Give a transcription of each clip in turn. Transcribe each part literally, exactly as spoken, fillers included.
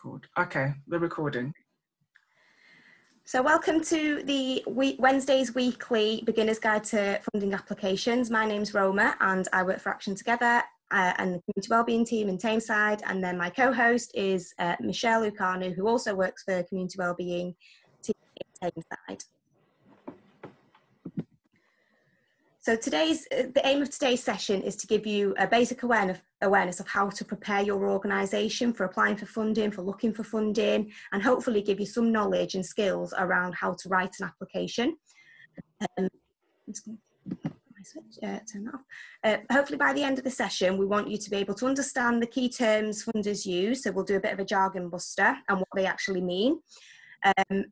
called. Okay, the recording. So welcome to the week, Wednesday's Weekly Beginner's Guide to Funding Applications. My name's Roma and I work for Action Together uh, and the Community Wellbeing Team in Tameside. And then my co-host is uh, Michelle Lucanu, who also works for Community Wellbeing Team in Tameside. So today's, the aim of today's session is to give you a basic awareness, awareness of how to prepare your organisation for applying for funding, for looking for funding, and hopefully give you some knowledge and skills around how to write an application. Um, Uh, turn that off. Uh, hopefully by the end of the session we want you to be able to understand the key terms funders use, so we'll do a bit of a jargon buster and what they actually mean. Um,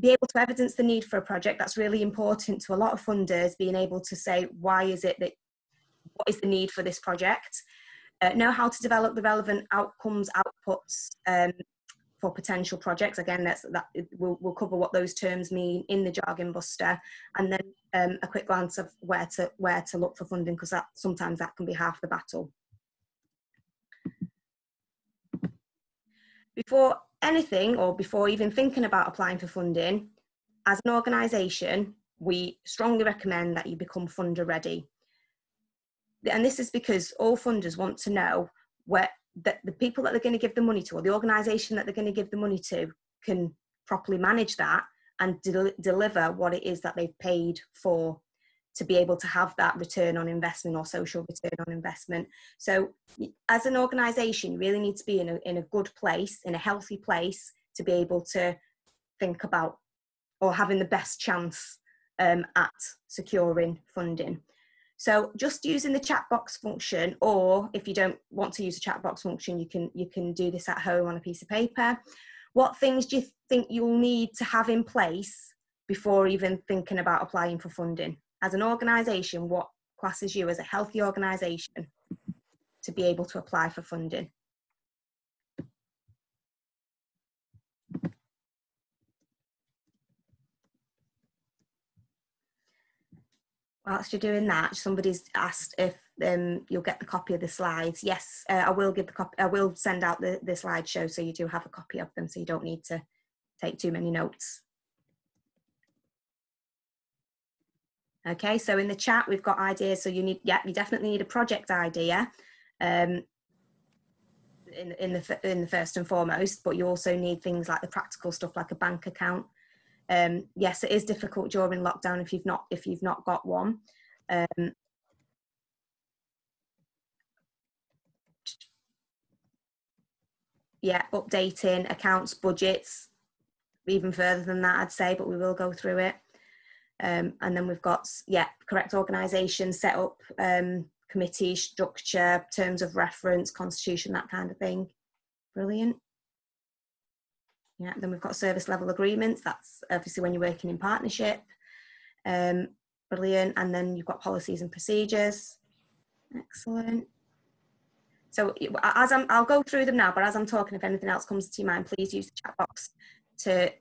be able to evidence the need for a project. That's really important to a lot of funders, being able to say why is it that, what is the need for this project. Uh, know how to develop the relevant outcomes, outputs um, for potential projects. Again, that's, that we'll, we'll cover what those terms mean in the jargon buster, and then um, a quick glance of where to where to look for funding, because that sometimes that can be half the battle. Before anything, or before even thinking about applying for funding, as an organisation, we strongly recommend that you become funder ready. And this is because all funders want to know where that the people that they're going to give the money to, or the organisation that they're going to give the money to, can properly manage that and del deliver what it is that they've paid for, to be able to have that return on investment or social return on investment. So as an organisation, you really need to be in a, in a good place, in a healthy place, to be able to think about, or having the best chance um, at securing funding. So just using the chat box function, or if you don't want to use the chat box function, you can, you can do this at home on a piece of paper. What things do you think you'll need to have in place before even thinking about applying for funding? As an organisation, what classes you as a healthy organisation to be able to apply for funding? Whilst you're doing that, somebody's asked if um, you'll get the copy of the slides. Yes, uh, I will give the copy. I will send out the, the slideshow, so you do have a copy of them, so you don't need to take too many notes. Okay, so in the chat we've got ideas. So you need, yeah, you definitely need a project idea, um, in in the in the first and foremost. But you also need things like the practical stuff, like a bank account. Um, yes, it is difficult during lockdown if you've not if you've not got one. Um, yeah, updating accounts, budgets, even further than that, I'd say. But we will go through it. Um, and then we've got, yeah, correct organisation, set up, um, committee, structure, terms of reference, constitution, that kind of thing. Brilliant. Yeah, then we've got service level agreements. That's obviously when you're working in partnership. Um, brilliant. And then you've got policies and procedures. Excellent. So as I'm, I'll go through them now, but as I'm talking, if anything else comes to your mind, please use the chat box to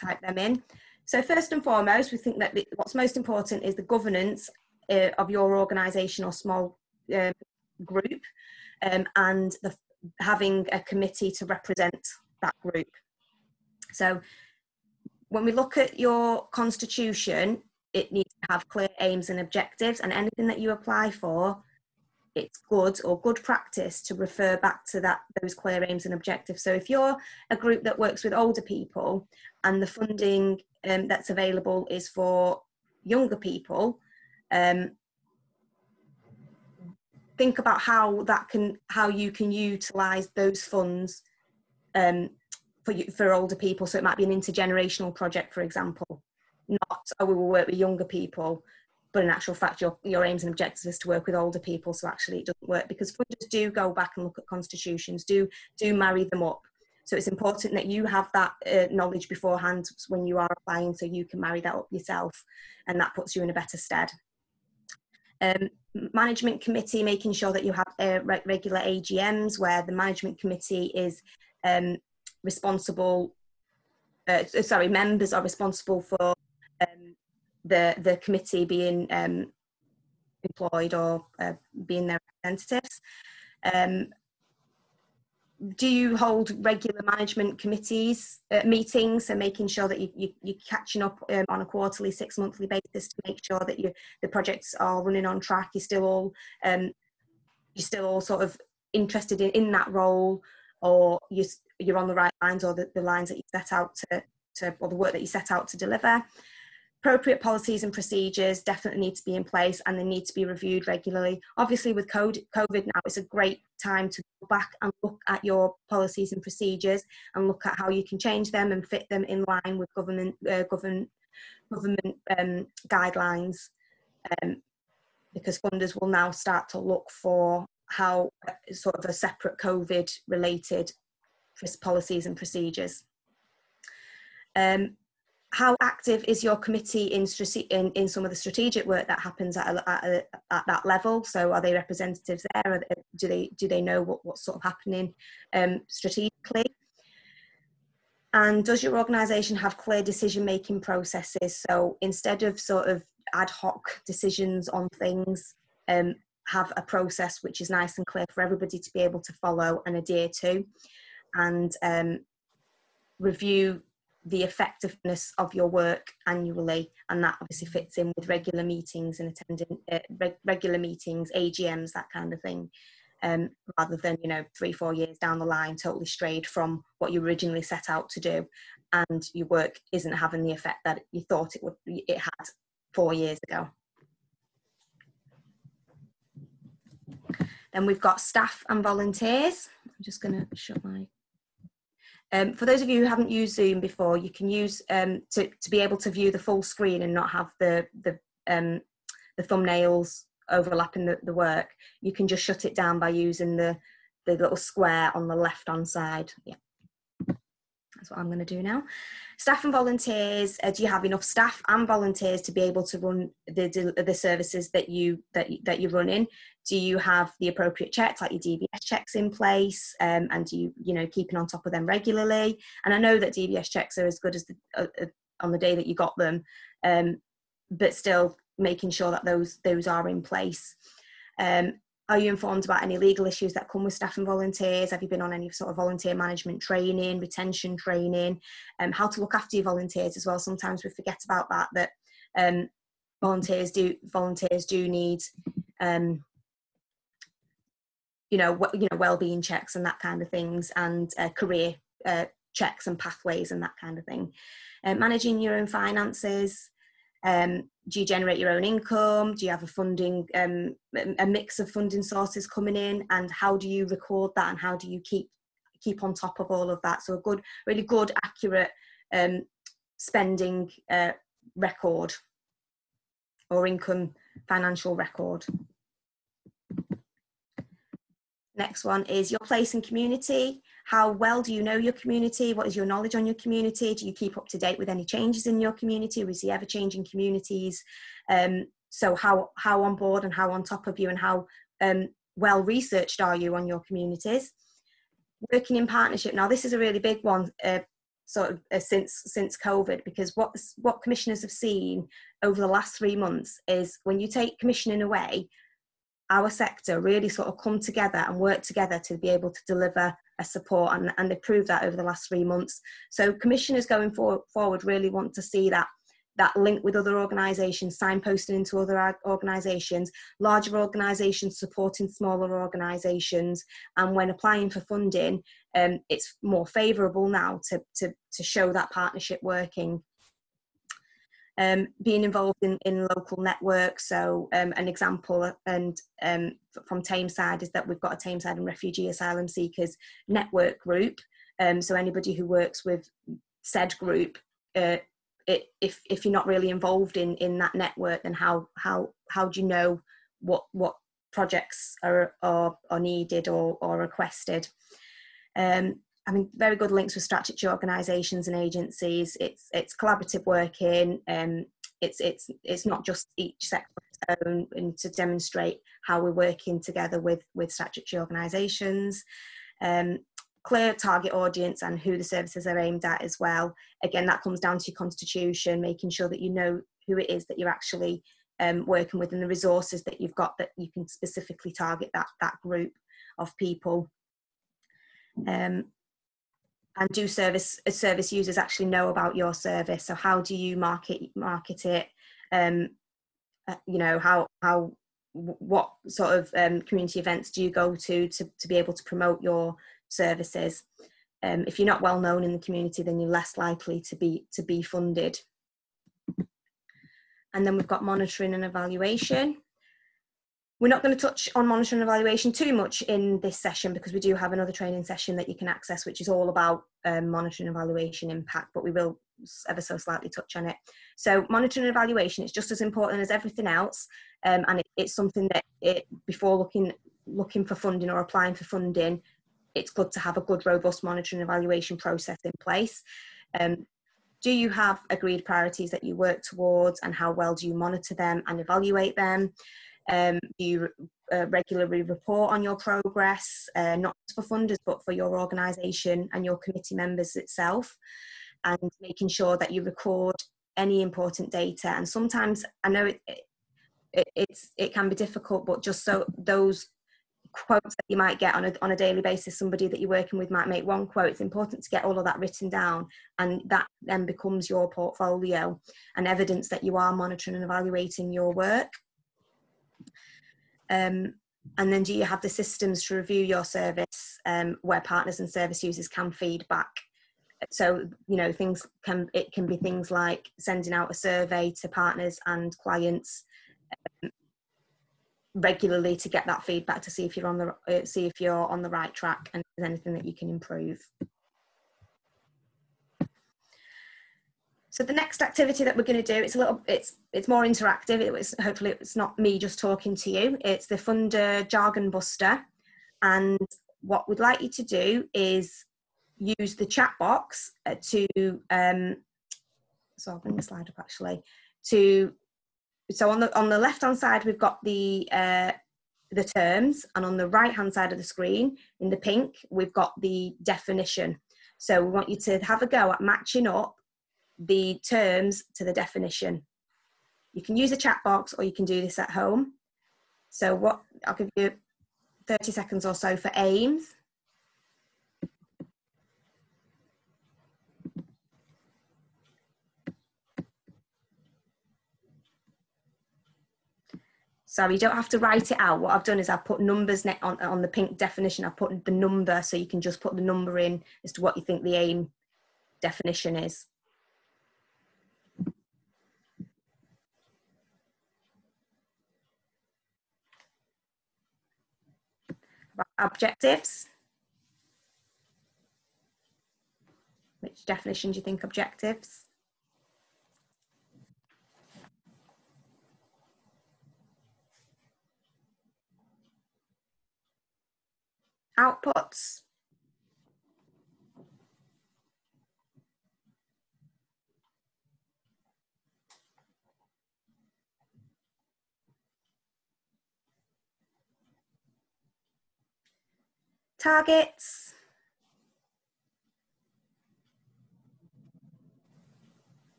type them in. So first and foremost, we think that the, what's most important is the governance uh, of your organisation or small um, group, um, and the, having a committee to represent that group. So when we look at your constitution, it needs to have clear aims and objectives, and anything that you apply for, it's good or good practice to refer back to that, those clear aims and objectives. So if you're a group that works with older people and the funding um, that's available is for younger people, um, think about how that can, how you can utilise those funds um, for, you, for older people. So it might be an intergenerational project, for example, not, oh, we will work with younger people, but in actual fact, your, your aims and objectives is to work with older people, so actually it doesn't work, because funders do go back and look at constitutions, do, do marry them up. So it's important that you have that uh, knowledge beforehand when you are applying, so you can marry that up yourself, and that puts you in a better stead. Um, management committee, making sure that you have uh, re regular A G Ms where the management committee is um, responsible, uh, sorry, members are responsible for um, the the committee being um, employed or uh, being their representatives. Um, do you hold regular management committees uh, meetings and making sure that you, you, you're catching up um, on a quarterly, six monthly basis to make sure that you, the projects are running on track? You're still all, um, you're still all sort of interested in, in that role, or you, you're on the right lines, or the, the lines that you set out to, to, or the work that you set out to deliver. Appropriate policies and procedures definitely need to be in place, and they need to be reviewed regularly. Obviously with COVID now, it's a great time to go back and look at your policies and procedures and look at how you can change them and fit them in line with government uh, government, government um, guidelines, um, because funders will now start to look for how uh, sort of a separate COVID related policies and procedures. Um, How active is your committee in, in, in some of the strategic work that happens at, a, at, a, at that level? So are they representatives there? Are they, do, they, do they know what, what's sort of happening um, strategically? And does your organisation have clear decision-making processes? So instead of sort of ad hoc decisions on things, um, have a process which is nice and clear for everybody to be able to follow and adhere to, and um, review the effectiveness of your work annually, and that obviously fits in with regular meetings and attending uh, reg regular meetings, A G Ms, that kind of thing, um, rather than, you know, three, four years down the line, totally strayed from what you originally set out to do, and your work isn't having the effect that you thought it would, it had four years ago. Then we've got staff and volunteers. I'm just going to shut my... Um, for those of you who haven't used Zoom before, you can use um, to, to be able to view the full screen and not have the, the, um, the thumbnails overlapping the, the work. You can just shut it down by using the, the little square on the left-hand side. Yeah, that's what I'm going to do now. Staff and volunteers, uh, do you have enough staff and volunteers to be able to run the, the services that, you, that, that you're running? Do you have the appropriate checks, like your D B S checks, in place, um, and do you, you know, keeping on top of them regularly? And I know that D B S checks are as good as the, uh, uh, on the day that you got them, um, but still making sure that those, those are in place. Um, are you informed about any legal issues that come with staff and volunteers? Have you been on any sort of volunteer management training, retention training, um, how to look after your volunteers as well? Sometimes we forget about that, that um, volunteers do, volunteers do need... Um, you know, you know, well-being checks and that kind of things, and uh, career uh, checks and pathways and that kind of thing. Uh, managing your own finances. Um, do you generate your own income? Do you have a funding, um, a mix of funding sources coming in, and how do you record that, and how do you keep keep on top of all of that? So a good, really good, accurate um, spending uh, record, or income financial record. Next one is your place and community. How well do you know your community? What is your knowledge on your community? Do you keep up to date with any changes in your community? We see ever-changing communities. Um, so how, how on board and how on top of you and how um, well-researched are you on your communities? Working in partnership. Now, this is a really big one uh, sort of uh, since, since COVID, because what, what commissioners have seen over the last three months is when you take commissioning away, our sector really sort of come together and work together to be able to deliver a support, and, and they've proved that over the last three months. So commissioners going for, forward really want to see that, that link with other organisations, signposting into other organisations, larger organisations supporting smaller organisations, and when applying for funding, um, it's more favourable now to, to, to show that partnership working. Um, being involved in, in local networks. So um, an example and um, from Tameside is that we've got a Tameside and Refugee Asylum Seekers Network group. Um, so anybody who works with said group, uh, it, if, if you're not really involved in, in that network, then how, how, how do you know what, what projects are, are, are needed or, or requested? Um, I mean, very good links with strategy organisations and agencies. It's it's collaborative working. Um, it's it's it's not just each sector on its own, and to demonstrate how we're working together with with statutory organisations. Um, clear target audience and who the services are aimed at as well. Again, that comes down to your constitution, making sure that you know who it is that you're actually um, working with, and the resources that you've got that you can specifically target that that group of people. um, and do service as service users actually know about your service? So how do you market market it? Um, uh, you know, how how what sort of um, community events do you go to, to to be able to promote your services? Um, if you're not well known in the community, then you're less likely to be to be funded. And then we've got monitoring and evaluation. We're not going to touch on monitoring and evaluation too much in this session, because we do have another training session that you can access, which is all about um, monitoring and evaluation impact, but we will ever so slightly touch on it. So monitoring and evaluation is just as important as everything else, um, and it, it's something that it, before looking, looking for funding or applying for funding, it's good to have a good, robust monitoring and evaluation process in place. Um, Do you have agreed priorities that you work towards, and how well do you monitor them and evaluate them? Um, do you uh, regularly report on your progress, uh, not for funders, but for your organisation and your committee members itself, and making sure that you record any important data? And sometimes, I know it, it, it's, it can be difficult, but just so those quotes that you might get on a, on a daily basis, somebody that you're working with might make one quote, it's important to get all of that written down, and that then becomes your portfolio and evidence that you are monitoring and evaluating your work. Um, and then do you have the systems to review your service, um, where partners and service users can feed back? So, you know, things can, it can be things like sending out a survey to partners and clients um, regularly to get that feedback, to see if you're on the see if you're on the right track and if there's anything that you can improve. So the next activity that we're going to do, it's a little it's it's more interactive. It was, hopefully it's not me just talking to you. It's the funder jargon buster, and what we'd like you to do is use the chat box to um so I'll bring the slide up actually to So on the on the left hand side we've got the uh, the terms, and on the right hand side of the screen in the pink we've got the definition. So we want you to have a go at matching up the terms to the definition. You can use a chat box, or you can do this at home. So what I'll give you thirty seconds or so for aims. Sorry, you don't have to write it out. What I've done is I've put numbers on, on the pink definition. I've put the number, so you can just put the number in as to what you think the aim definition is. Objectives. Which definition do you think objectives? Outputs. Targets.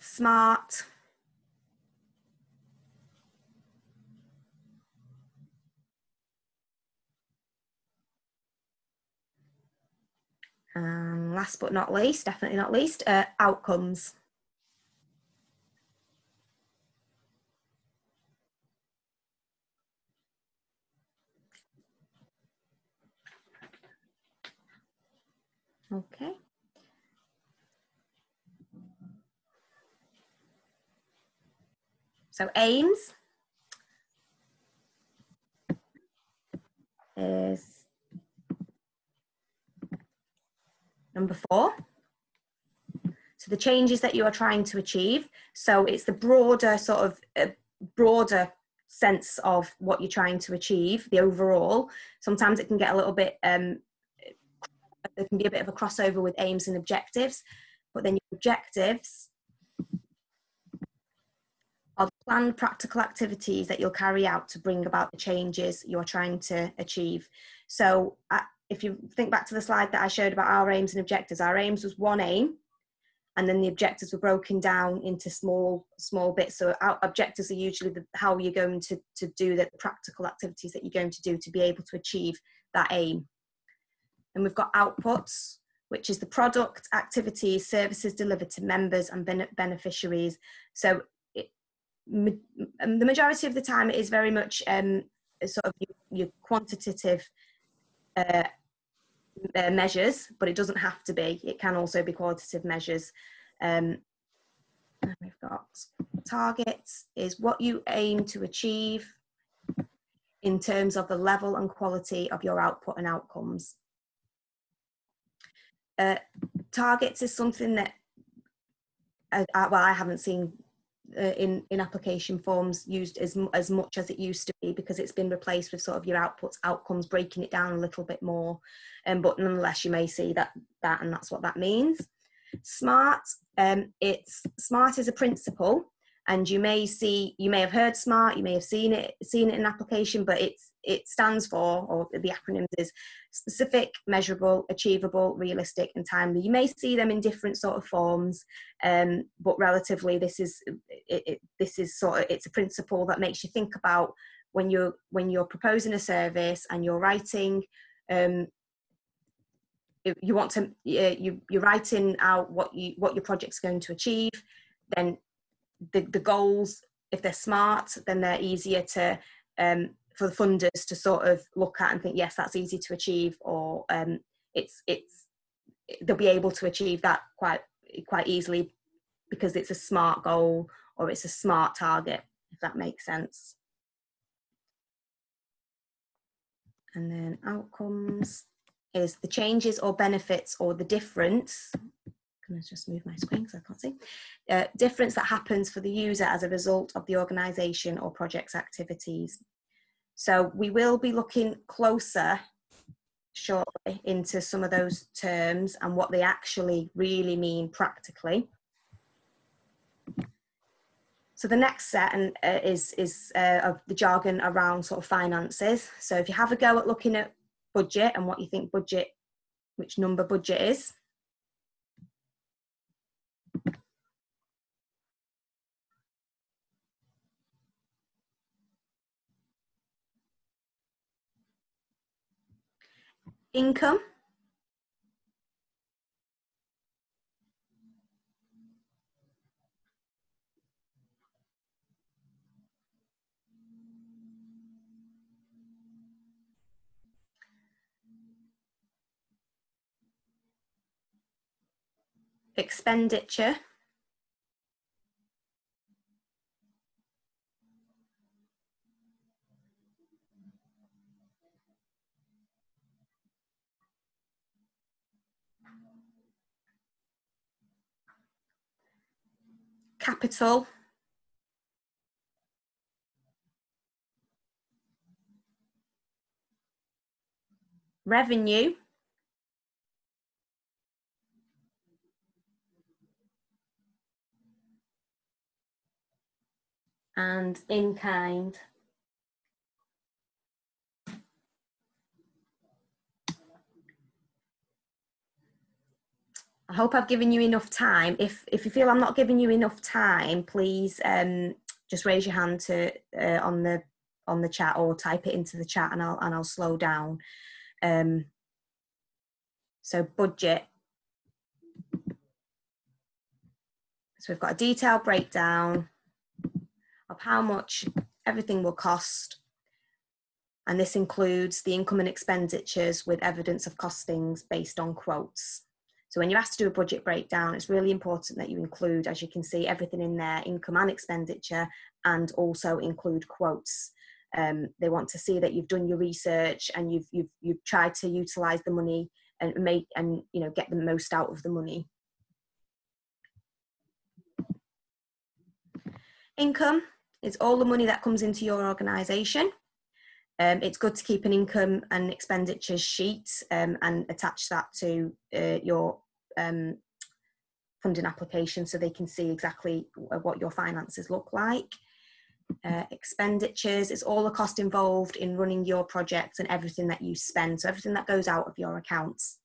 SMART. And last but not least, definitely not least, uh, outcomes. Okay. So aims is number four. So the changes that you are trying to achieve. So it's the broader sort of uh, broader sense of what you're trying to achieve, the overall. Sometimes it can get a little bit, um, there can be a bit of a crossover with aims and objectives, but then your objectives are the planned practical activities that you'll carry out to bring about the changes you're trying to achieve. So at, if you think back to the slide that I showed about our aims and objectives, our aims was one aim, And then the objectives were broken down into small, small bits. So our objectives are usually the, how you're going to, to do the practical activities that you're going to do to be able to achieve that aim. And we've got outputs, which is the product, activities, services delivered to members and ben beneficiaries. So it, ma the majority of the time it is very much um, sort of your, your quantitative uh, Uh, measures, but it doesn't have to be. It can also be qualitative measures. Um, and we've got targets is what you aim to achieve in terms of the level and quality of your output and outcomes. Uh, targets is something that, uh, I, well, I haven't seen uh, in in application forms used as as much as it used to be, because it's been replaced with sort of your outputs, outcomes, breaking it down a little bit more. Um, but nonetheless, you may see that, that, and that's what that means. SMART, um, it's SMART is a principle, and you may see, you may have heard SMART, you may have seen it, seen it in application, but it's, it stands for, or the acronym is specific, measurable, achievable, realistic, and timely. You may see them in different sort of forms, um, but relatively, this is, it, it, this is sort of, it's a principle that makes you think about when you're, when you're proposing a service and you're writing, um, you want to, uh, you, you're writing out what you, what your project's going to achieve, then the, the goals, if they're SMART, then they're easier to, um, for the funders to sort of look at and think, yes, that's easy to achieve, or um, it's, it's, they'll be able to achieve that quite, quite easily, because it's a SMART goal, or it's a SMART target, if that makes sense. And then outcomes is the changes or benefits or the difference. Can I just move my screen because I can't see? Uh, difference that happens for the user as a result of the organisation or project's activities. So we will be looking closer shortly into some of those terms and what they actually really mean practically. So the next set and, uh, is, is uh, of the jargon around sort of finances. So if you have a go at looking at budget and what you think budget, which number budget is. Income. Expenditure. Capital. Revenue. And in kind. I hope I've given you enough time. If, if you feel I'm not giving you enough time, please um, just raise your hand to, uh, on, the, on the chat, or type it into the chat, and I'll, and I'll slow down. Um, so budget. So we've got a detailed breakdown of how much everything will cost, and this includes the income and expenditures with evidence of costings based on quotes. So when you're asked to do a budget breakdown, it's really important that you include, as you can see, everything in there, income and expenditure, and also include quotes. Um, they want to see that you've done your research and you've, you've, you've tried to utilise the money and make, and you know, get the most out of the money. Income. It's all the money that comes into your organisation. Um, it's good to keep an income and expenditures sheet um, and attach that to uh, your um, funding application, so they can see exactly what your finances look like. Uh, expenditures is all the cost involved in running your project and everything that you spend, so everything that goes out of your accounts.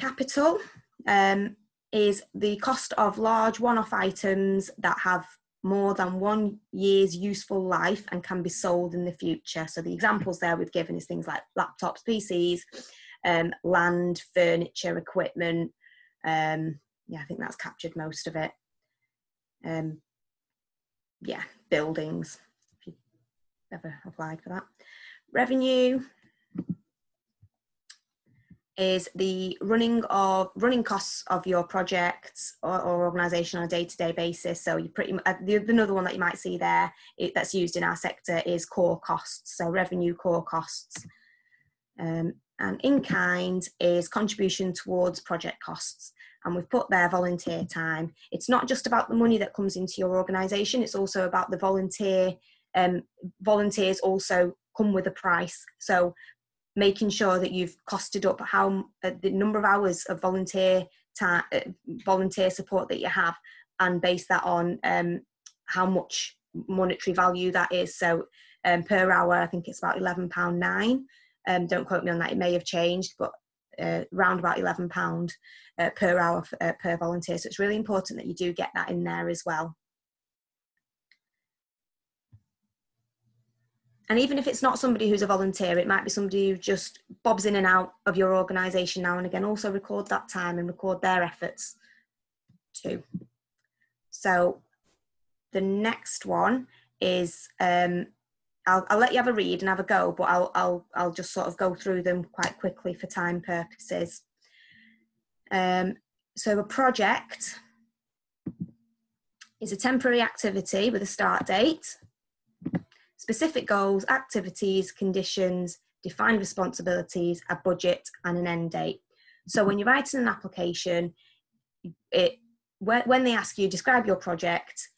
Capital. Um, is the cost of large one-off items that have more than one year's useful life and can be sold in the future. So the examples there we've given is things like laptops, P Cs, um, land, furniture, equipment. Um, yeah, I think that's captured most of it. Um, yeah, buildings, if you ever applied for that. Revenue is the running of running costs of your projects or, or organisation on a day-to-day basis. So you pretty uh, the, another one that you might see there it, that's used in our sector is core costs. So revenue, core costs, um, and in-kind is contribution towards project costs. And we've put there volunteer time. It's not just about the money that comes into your organisation. It's also about the volunteer. Um, volunteers also come with a price. So making sure that you've costed up how uh, the number of hours of volunteer time, uh, volunteer support that you have, and base that on um, how much monetary value that is. So um, per hour, I think it's about eleven pound nine. Um, don't quote me on that; it may have changed, but uh, round about eleven pound uh, per hour uh, per volunteer. So it's really important that you do get that in there as well. And even if it's not somebody who's a volunteer, it might be somebody who just bobs in and out of your organisation now and again. Also record that time and record their efforts too. So the next one is, um, I'll, I'll let you have a read and have a go, but I'll, I'll, I'll just sort of go through them quite quickly for time purposes. Um, so a project is a temporary activity with a start date, specific goals, activities, conditions, defined responsibilities, a budget and an end date. So when you're writing an application, it, when they ask you, describe your project,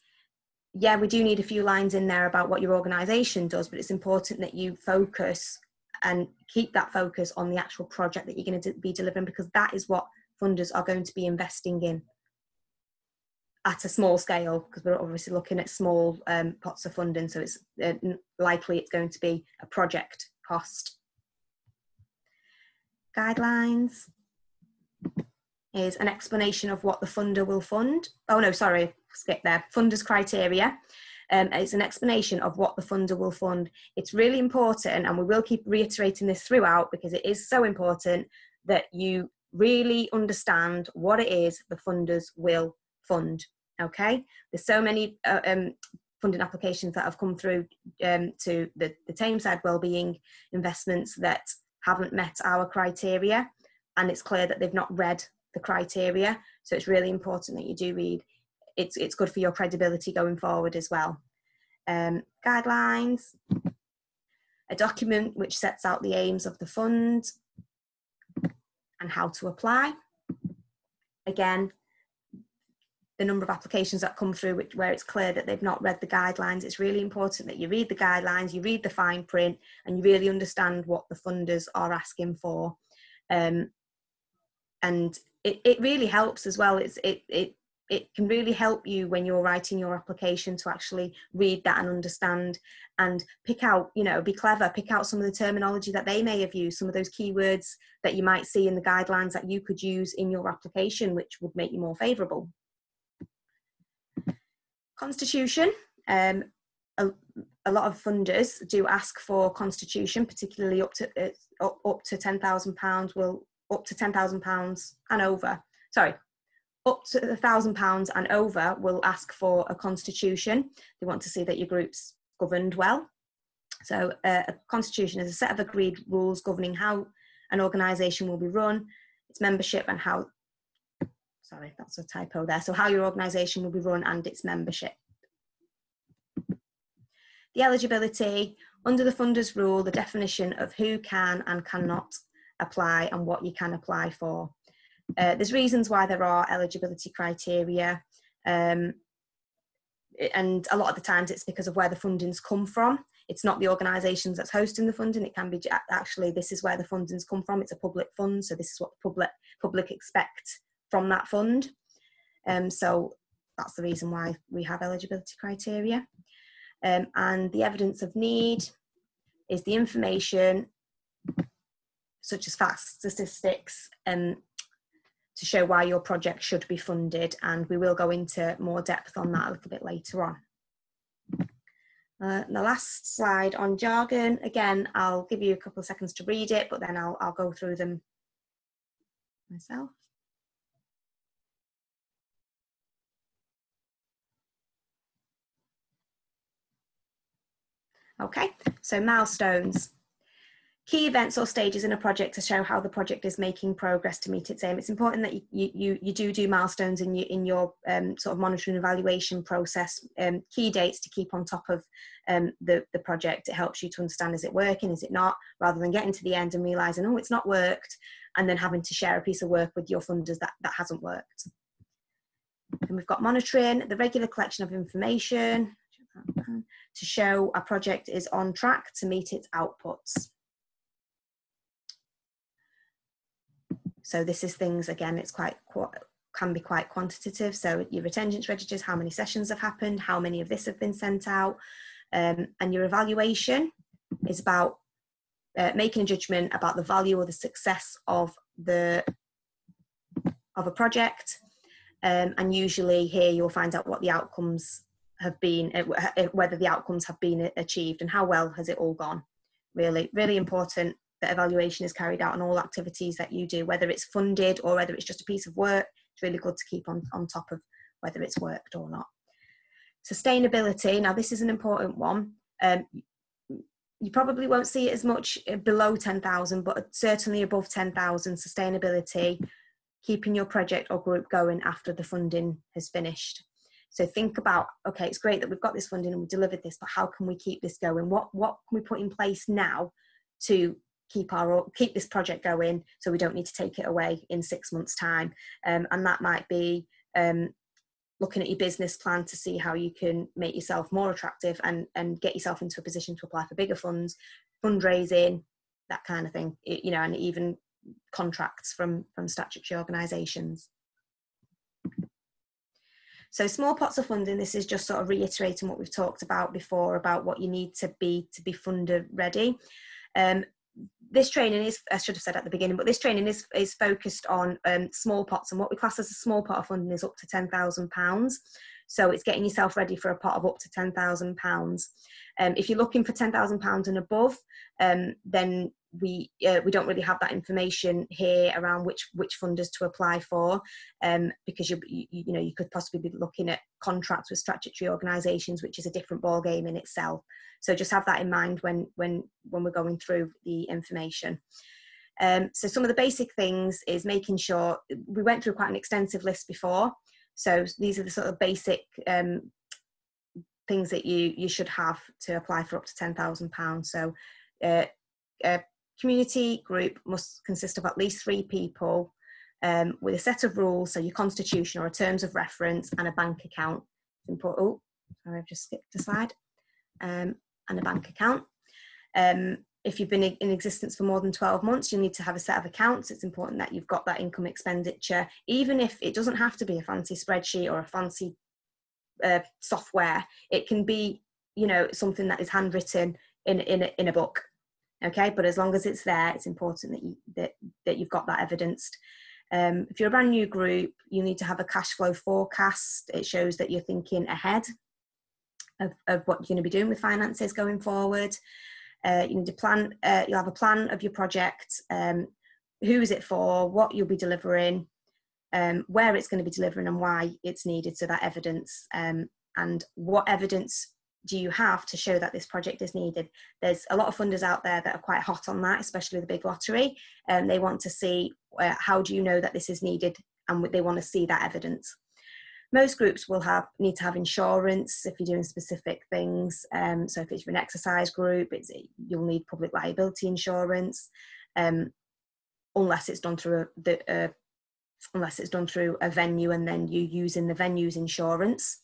yeah, we do need a few lines in there about what your organisation does, but it's important that you focus and keep that focus on the actual project that you're going to be delivering, because that is what funders are going to be investing in at a small scale, because we're obviously looking at small um, pots of funding, so it's uh, likely it's going to be a project cost. Guidelines is an explanation of what the funder will fund. Oh no, sorry, skip there. Funders criteria. Um, it's an explanation of what the funder will fund. It's really important, and we will keep reiterating this throughout because it is so important that you really understand what it is the funders will fund. Okay, there's so many uh, um, funding applications that have come through um, to the, the Tameside Wellbeing investments that haven't met our criteria, and it's clear that they've not read the criteria, so it's really important that you do read. It's, it's good for your credibility going forward as well. Um, guidelines, a document which sets out the aims of the fund and how to apply. Again, the number of applications that come through which, where it's clear that they've not read the guidelines, it's really important that you read the guidelines, you read the fine print, and you really understand what the funders are asking for. Um, and it, it really helps as well. It's, it, it, it can really help you when you're writing your application to actually read that and understand and pick out, you know, be clever, pick out some of the terminology that they may have used, some of those keywords that you might see in the guidelines that you could use in your application, which would make you more favourable. Constitution. Um, a, a lot of funders do ask for constitution, particularly up to uh, up to ten thousand pounds. Will up to ten thousand pounds and over. Sorry, up to a thousand pounds and over will ask for a constitution. They want to see that your group's governed well. So, uh, a constitution is a set of agreed rules governing how an organisation will be run, its membership, and how. Sorry, that's a typo there. So how your organisation will be run and its membership. The eligibility. Under the funders rule, the definition of who can and cannot apply and what you can apply for. Uh, there's reasons why there are eligibility criteria. Um, and a lot of the times it's because of where the funding's come from. It's not the organisations that's hosting the funding. It can be actually, this is where the funding's come from. It's a public fund. So this is what the public, public expect from that fund, um, so that's the reason why we have eligibility criteria. Um, and the evidence of need is the information such as facts, statistics, um, to show why your project should be funded, and we will go into more depth on that a little bit later on. Uh, the last slide on jargon, again, I'll give you a couple of seconds to read it, but then I'll, I'll go through them myself. Okay, so milestones. Key events or stages in a project to show how the project is making progress to meet its aim. It's important that you you, you do do milestones in your in your um, sort of monitoring and evaluation process. Um, key dates to keep on top of um, the the project. It helps you to understand, is it working, is it not, rather than getting to the end and realising, oh, it's not worked, and then having to share a piece of work with your funders that that hasn't worked. And we've got monitoring, the regular collection of information to show a project is on track to meet its outputs. So this is things, again, it's quite, can be quite quantitative. So your attendance registers, how many sessions have happened, how many of this have been sent out, um, and your evaluation is about uh, making a judgment about the value or the success of the of a project, um, and usually here you'll find out what the outcomes have been, whether the outcomes have been achieved and how well has it all gone. Really, really important. That evaluation is carried out on all activities that you do, whether it's funded or whether it's just a piece of work. It's really good to keep on, on top of whether it's worked or not. Sustainability, now this is an important one. Um, you probably won't see it as much below ten thousand, but certainly above ten thousand, sustainability, keeping your project or group going after the funding has finished. So think about, okay, it's great that we've got this funding and we delivered this, but how can we keep this going? What, what can we put in place now to keep our keep this project going, so we don't need to take it away in six months' time? Um, and that might be um, looking at your business plan to see how you can make yourself more attractive and and get yourself into a position to apply for bigger funds, fundraising, that kind of thing. You know, and even contracts from from statutory organisations. So small pots of funding, this is just sort of reiterating what we've talked about before about what you need to be to be funder ready. Um, This training is, I should have said at the beginning, but this training is, is focused on um, small pots, and what we class as a small pot of funding is up to ten thousand pounds. So it's getting yourself ready for a pot of up to ten thousand pounds. Um, if you're looking for ten thousand pounds and above, um, then we, uh, we don't really have that information here around which, which funders to apply for, um, because you, you, you know, you could possibly be looking at contracts with statutory organisations, which is a different ballgame in itself. So just have that in mind when, when, when we're going through the information. Um, so some of the basic things is making sure, we went through quite an extensive list before, so these are the sort of basic um, things that you, you should have to apply for up to ten thousand pounds. So uh, a community group must consist of at least three people um, with a set of rules, so your constitution or a terms of reference, and a bank account. Oh, sorry, I've just skipped a slide. Um, and a bank account. Um, if you've been in existence for more than twelve months, you'll need to have a set of accounts. It's important that you've got that income expenditure, even if it doesn't have to be a fancy spreadsheet or a fancy uh, software. It can be, you know, something that is handwritten in, in, a, in a book. Okay, but as long as it's there, it's important that, you, that, that you've got that evidenced. Um, if you're a brand new group, you need to have a cash flow forecast. It shows that you're thinking ahead Of, of what you're going to be doing with finances going forward. Uh, you need to plan, uh, you'll have a plan of your project, um, who is it for, what you'll be delivering, um, where it's going to be delivering and why it's needed, so that evidence, um, and what evidence do you have to show that this project is needed. There's a lot of funders out there that are quite hot on that, especially the big lottery, and they want to see uh, how do you know that this is needed, and they want to see that evidence. Most groups will have need to have insurance if you're doing specific things. Um, so if it's for an exercise group, it's, you'll need public liability insurance, um, unless it's done through a, the, uh, unless it's done through a venue, and then you using the venue's insurance.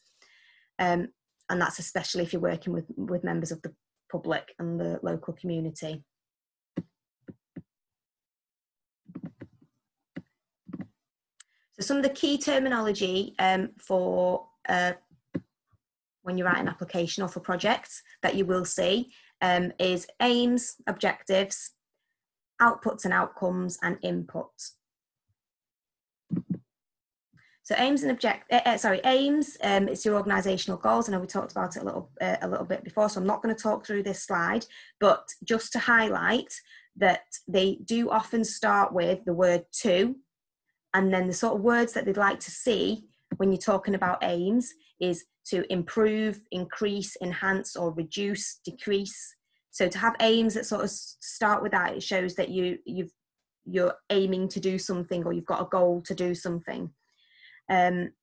Um, and that's especially if you're working with with members of the public and the local community. Some of the key terminology um, for uh, when you write an application or for projects that you will see um, is aims, objectives, outputs and outcomes, and inputs. So aims and object, uh, sorry, aims, um, it's your organisational goals. I know we talked about it a little, uh, a little bit before, so I'm not going to talk through this slide, but just to highlight that they do often start with the word to, and then the sort of words that they'd like to see when you're talking about aims is to improve, increase, enhance, or reduce, decrease. So to have aims that sort of start with that, it shows that you, you've, you're aiming to do something, or you've got a goal to do something. Um,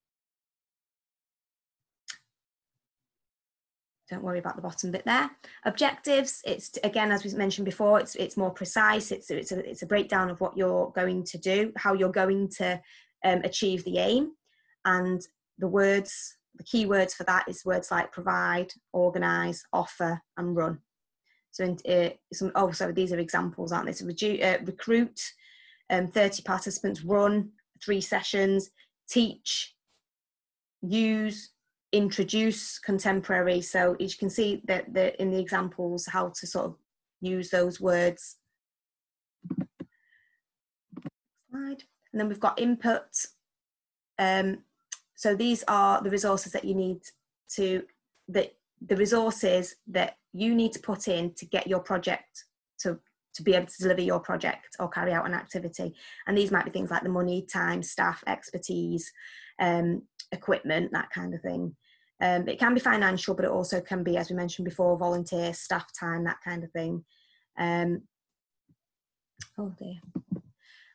don't worry about the bottom bit there. Objectives, it's again, as we mentioned before, it's it's more precise. It's it's a, it's a breakdown of what you're going to do, how you're going to um, achieve the aim, and the words, the key words for that is words like provide, organise, offer, and run. So in, uh, some oh, so these are examples, aren't they? So reduce, uh, recruit, um, thirty participants, run three sessions, teach, use, introduce, contemporary. So as you can see that the, in the examples, how to sort of use those words. Slide. And then we've got input. Um, so these are the resources that you need to, that the resources that you need to put in to get your project to, to be able to deliver your project or carry out an activity. And these might be things like the money, time, staff, expertise, um, equipment, that kind of thing. Um, it can be financial, but it also can be, as we mentioned before, volunteer, staff time, that kind of thing. Um, oh dear.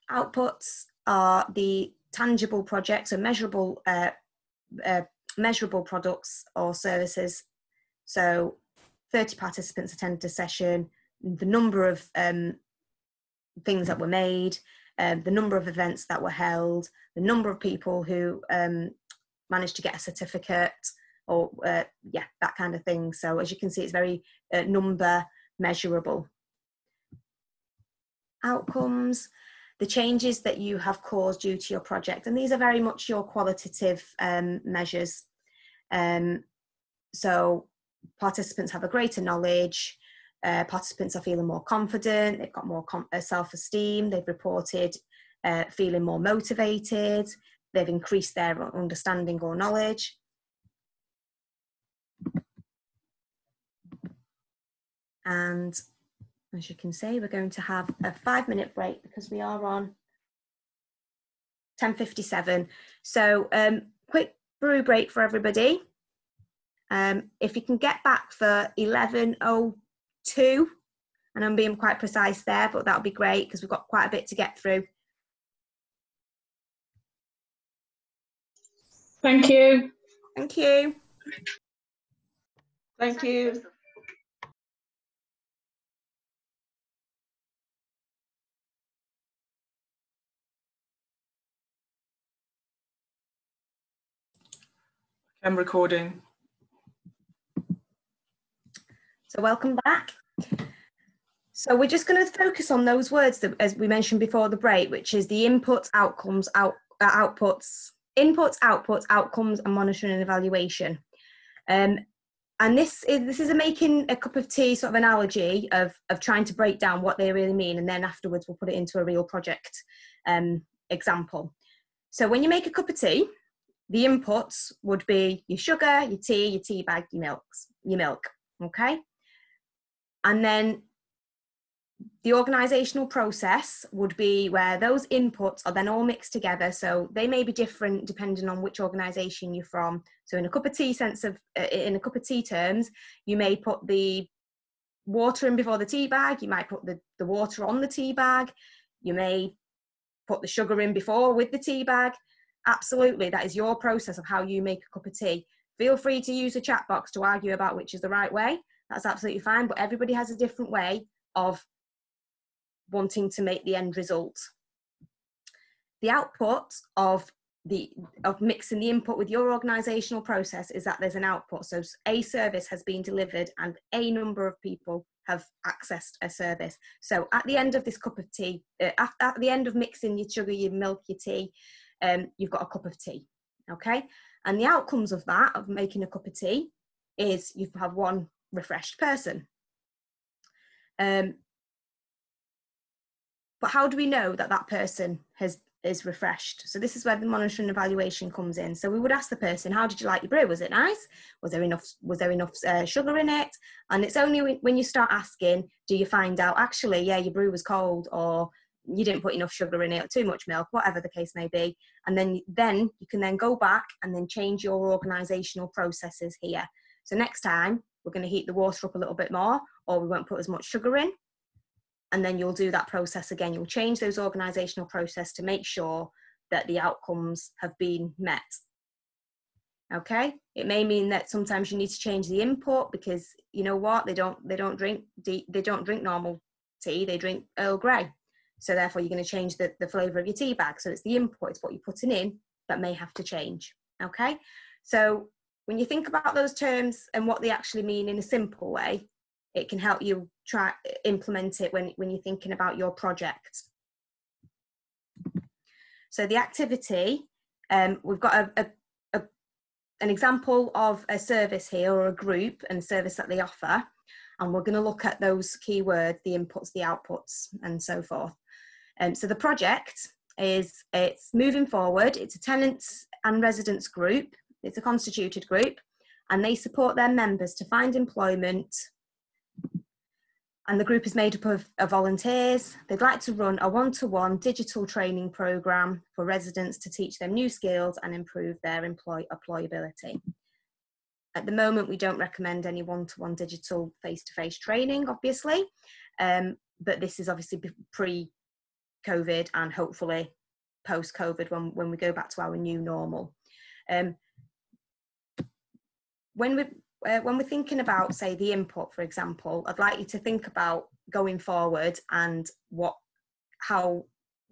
Outputs are the tangible projects, so measurable, uh, uh, measurable products or services. So thirty participants attended a session, the number of um, things that were made, um, the number of events that were held, the number of people who um, managed to get a certificate, or uh, yeah, that kind of thing. So as you can see, it's very uh, number measurable. Outcomes, the changes that you have caused due to your project. And these are very much your qualitative um, measures. Um, so participants have a greater knowledge, Uh, participants are feeling more confident, they've got more com uh, self-esteem, they've reported uh, feeling more motivated, they've increased their understanding or knowledge. And as you can see, we're going to have a five minute break because we are on ten fifty-seven. So um, quick brew break for everybody. Um, if you can get back for eleven oh two, and I'm being quite precise there, but that'll be great because we've got quite a bit to get through. Thank you. Thank you. Thank you. I'm recording. So welcome back. So we're just going to focus on those words that, as we mentioned before the break, which is the inputs, outcomes, out, uh, outputs, inputs, outputs, outcomes, and monitoring and evaluation. Um, and this is this is a making a cup of tea sort of analogy of of trying to break down what they really mean, and then afterwards we'll put it into a real project um, example. So when you make a cup of tea, the inputs would be your sugar, your tea, your tea bag, your milks, your milk. Okay. And then the organisational process would be where those inputs are then all mixed together. So they may be different depending on which organisation you're from. So in a cup of tea sense of, uh, in a cup of tea terms, you may put the water in before the tea bag. You might put the, the water on the tea bag. You may put the sugar in before with the tea bag. Absolutely. That is your process of how you make a cup of tea. Feel free to use the chat box to argue about which is the right way. That's absolutely fine, but everybody has a different way of wanting to make the end result. The output of the of mixing the input with your organisational process is that there's an output. So a service has been delivered and a number of people have accessed a service. So at the end of this cup of tea, uh, at, at the end of mixing your sugar, your milk, your tea, um, you've got a cup of tea, okay? And the outcomes of that, of making a cup of tea, is you have one refreshed person. Um, but how do we know that that person has is refreshed. So this is where the monitoring and evaluation comes in. So we would ask the person, how did you like your brew? Was it nice? Was there enough, was there enough uh, sugar in it? And it's only when you start asking, do you find out, actually, yeah, your brew was cold, or you didn't put enough sugar in it, or too much milk, whatever the case may be. And then, then you can then go back and then change your organisational processes here. So next time we're going to heat the water up a little bit more, or we won't put as much sugar in. And then you'll do that process again. You'll change those organisational processes to make sure that the outcomes have been met. Okay, it may mean that sometimes you need to change the input, because you know what, they don't they don't drink they don't drink normal tea, they drink Earl Grey. So therefore you're going to change the, the flavour of your tea bag. So it's the input, it's what you're putting in that may have to change. Okay, so when you think about those terms and what they actually mean in a simple way, it can help you try implement it when, when you're thinking about your project. So the activity, um, we've got a, a, a, an example of a service here, or a group and service that they offer. And we're going to look at those keywords, the inputs, the outputs, and so forth. Um, so the project is, it's moving forward. It's a tenants and residents group. It's a constituted group, and they support their members to find employment. And the group is made up of, of volunteers. They'd like to run a one-to-one digital training programme for residents to teach them new skills and improve their employ employability. At the moment, we don't recommend any one-to-one digital face-to-face training, obviously, um, but this is obviously pre-COVID and hopefully post-COVID when, when we go back to our new normal. Um, when we Uh, when we're thinking about, say, the input, for example, I'd like you to think about going forward and what, how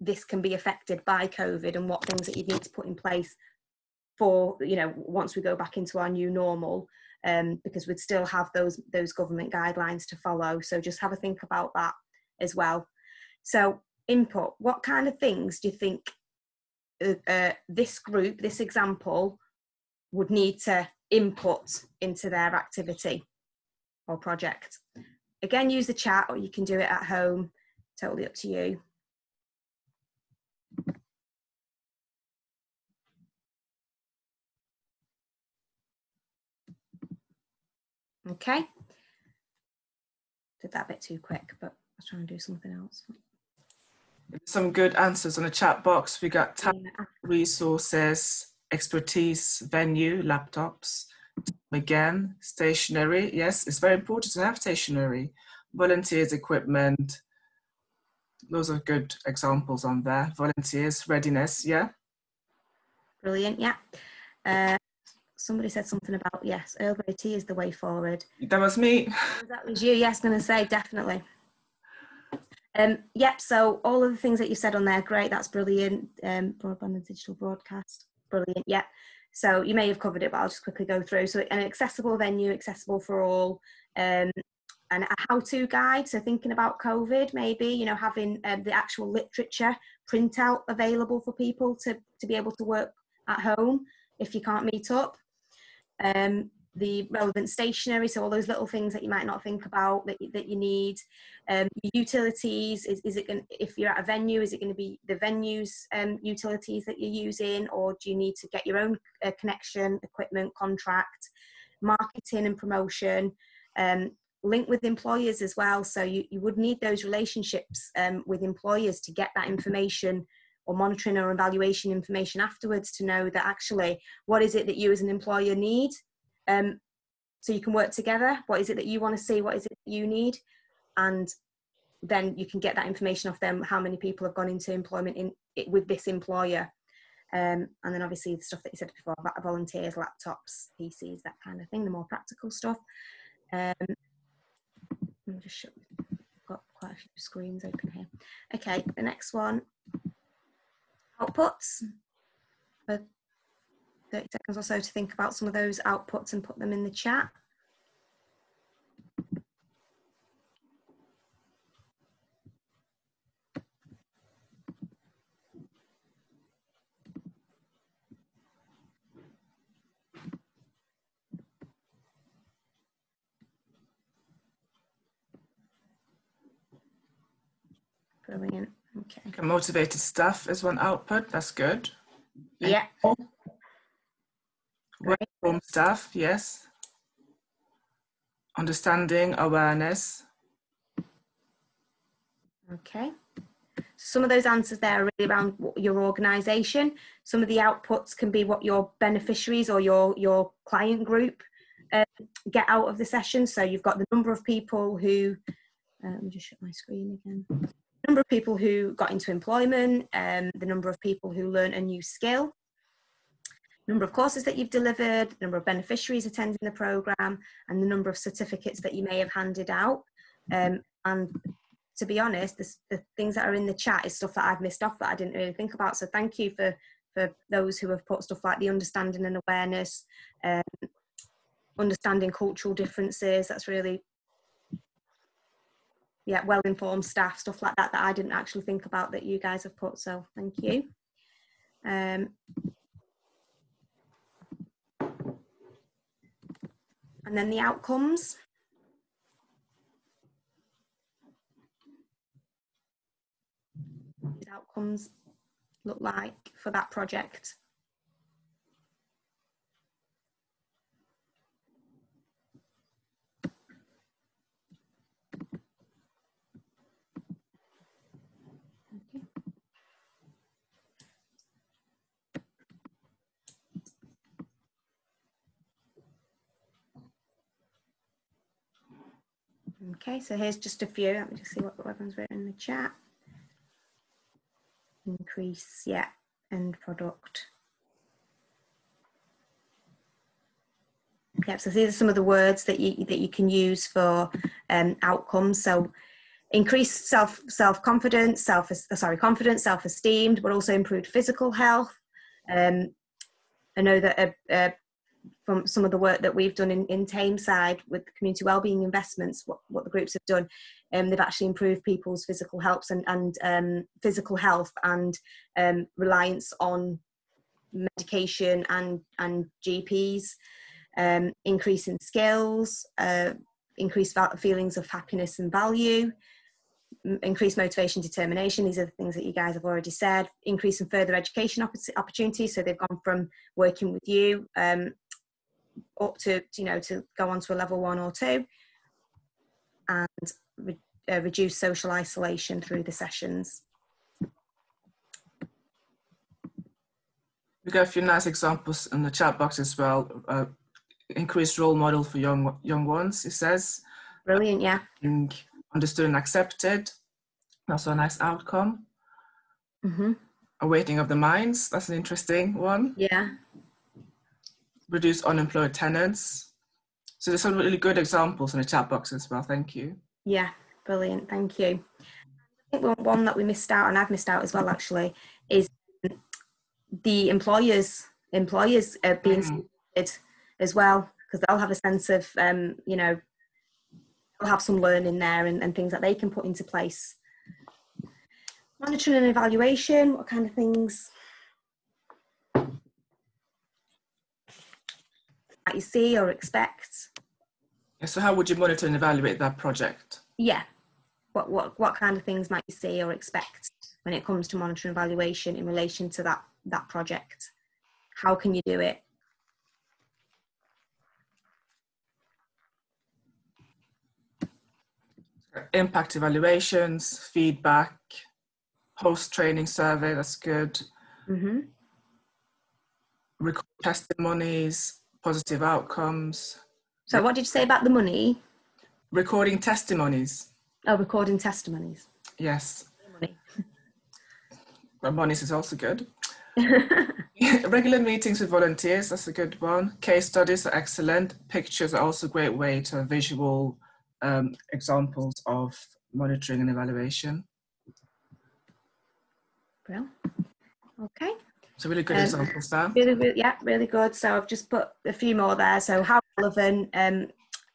this can be affected by COVID, and what things that you need to put in place for, you know, once we go back into our new normal, um, because we'd still have those, those government guidelines to follow. So just have a think about that as well. So input, what kind of things do you think uh, uh, this group, this example, would need to input into their activity or project? Again, use the chat, or you can do it at home, totally up to you. Okay, did that a bit too quick, but I was trying to do something else. Some good answers on the chat box. We got talent, resources, expertise, venue, laptops, again, stationery. Yes, it's very important to have stationery. Volunteers, equipment. Those are good examples on there. Volunteers, readiness, yeah. Brilliant, yeah. Uh, somebody said something about, yes, Earl Grey tea is the way forward. That was me. That was you, yes, going to say, definitely. Um, yep, so all of the things that you said on there, great, that's brilliant. Um, broadband and digital broadcast. Brilliant, yeah. So you may have covered it, but I'll just quickly go through. So an accessible venue, accessible for all, um, and a how-to guide. So thinking about COVID, maybe, you know, having uh, the actual literature printout available for people to, to be able to work at home if you can't meet up. Um, the relevant stationery, so all those little things that you might not think about that you, that you need. Um, utilities, is, is it going, if you're at a venue, is it going to be the venue's um, utilities that you're using, or do you need to get your own uh, connection, equipment, contract? Marketing and promotion, um, link with employers as well, so you, you would need those relationships um, with employers to get that information, or monitoring or evaluation information afterwards, to know that actually what is it that you as an employer need. Um, so you can work together. What is it that you want to see? What is it that you need? And then you can get that information off them. How many people have gone into employment in, in, with this employer? Um, and then obviously the stuff that you said before about volunteers, laptops, P Cs, that kind of thing, the more practical stuff. Um, I'm just sure we've got quite a few screens open here. Okay, the next one. Outputs. Uh, thirty seconds or so to think about some of those outputs and put them in the chat. Brilliant. Okay. Okay, motivated staff is one output. That's good. Yeah. Home. Right. Home staff, yes. Understanding, awareness. Okay. Some of those answers there are really around your organisation. Some of the outputs can be what your beneficiaries or your, your client group uh, get out of the session. So you've got the number of people who, uh, let me just shut my screen again. The number of people who got into employment, um, the number of people who learn a new skill, number of courses that you've delivered, number of beneficiaries attending the programme, and the number of certificates that you may have handed out. Um, and to be honest, the, the things that are in the chat is stuff that I've missed off that I didn't really think about. So thank you for, for those who have put stuff like the understanding and awareness, um, understanding cultural differences. That's really, yeah, well-informed staff, stuff like that, that I didn't actually think about that you guys have put. So thank you. Um, and then the outcomes. Outcomes look like for that project. Okay. Okay, so here's just a few. Let me just see what everyone's written in the chat. Increase, yeah, end product. Yep, so these are some of the words that you that you can use for um, outcomes. So, increased self self confidence, self sorry confidence, self esteem, but also improved physical health. Um, I know that uh, uh, from some of the work that we've done in, in Tameside with Community Wellbeing Investments, what, what the groups have done, um, they've actually improved people's physical health and, and um, physical health and um, reliance on medication and, and G Ps, um, increase in skills, uh, increased feelings of happiness and value, increased motivation, determination. These are the things that you guys have already said. Increase in further education opportunities. So they've gone from working with you um, up to, you know, to go on to a level one or two, and re uh, reduce social isolation through the sessions. We've got a few nice examples in the chat box as well. Uh, increased role model for young young ones, it says. Brilliant, yeah. Understood and accepted. That's a nice outcome. Mm-hmm. Awakening of the minds. That's an interesting one. Yeah. Reduce unemployed tenants. So there's some really good examples in the chat box as well. Thank you. Yeah, brilliant. Thank you. I think one that we missed out, and I've missed out as well, actually, is the employers employers are being mm-hmm. supported as well, because they'll have a sense of um, you know. have some learning there and, and things that they can put into place. Monitoring and evaluation, what kind of things that you see or expect. Yeah, so how would you monitor and evaluate that project? Yeah, what, what, what kind of things might you see or expect when it comes to monitoring and evaluation in relation to that, that project? How can you do it? Impact evaluations, feedback, post-training survey, that's good. Mm-hmm. Record testimonies, positive outcomes. So what did you say about the money? Recording testimonies. Oh, recording testimonies. Yes. Money. But monies is also good. Regular meetings with volunteers, that's a good one. Case studies are excellent. Pictures are also a great way to visual Um, examples of monitoring and evaluation. Brilliant. Okay. So really good um, examples there. Really, really, yeah, really good. So I've just put a few more there. So how relevant um,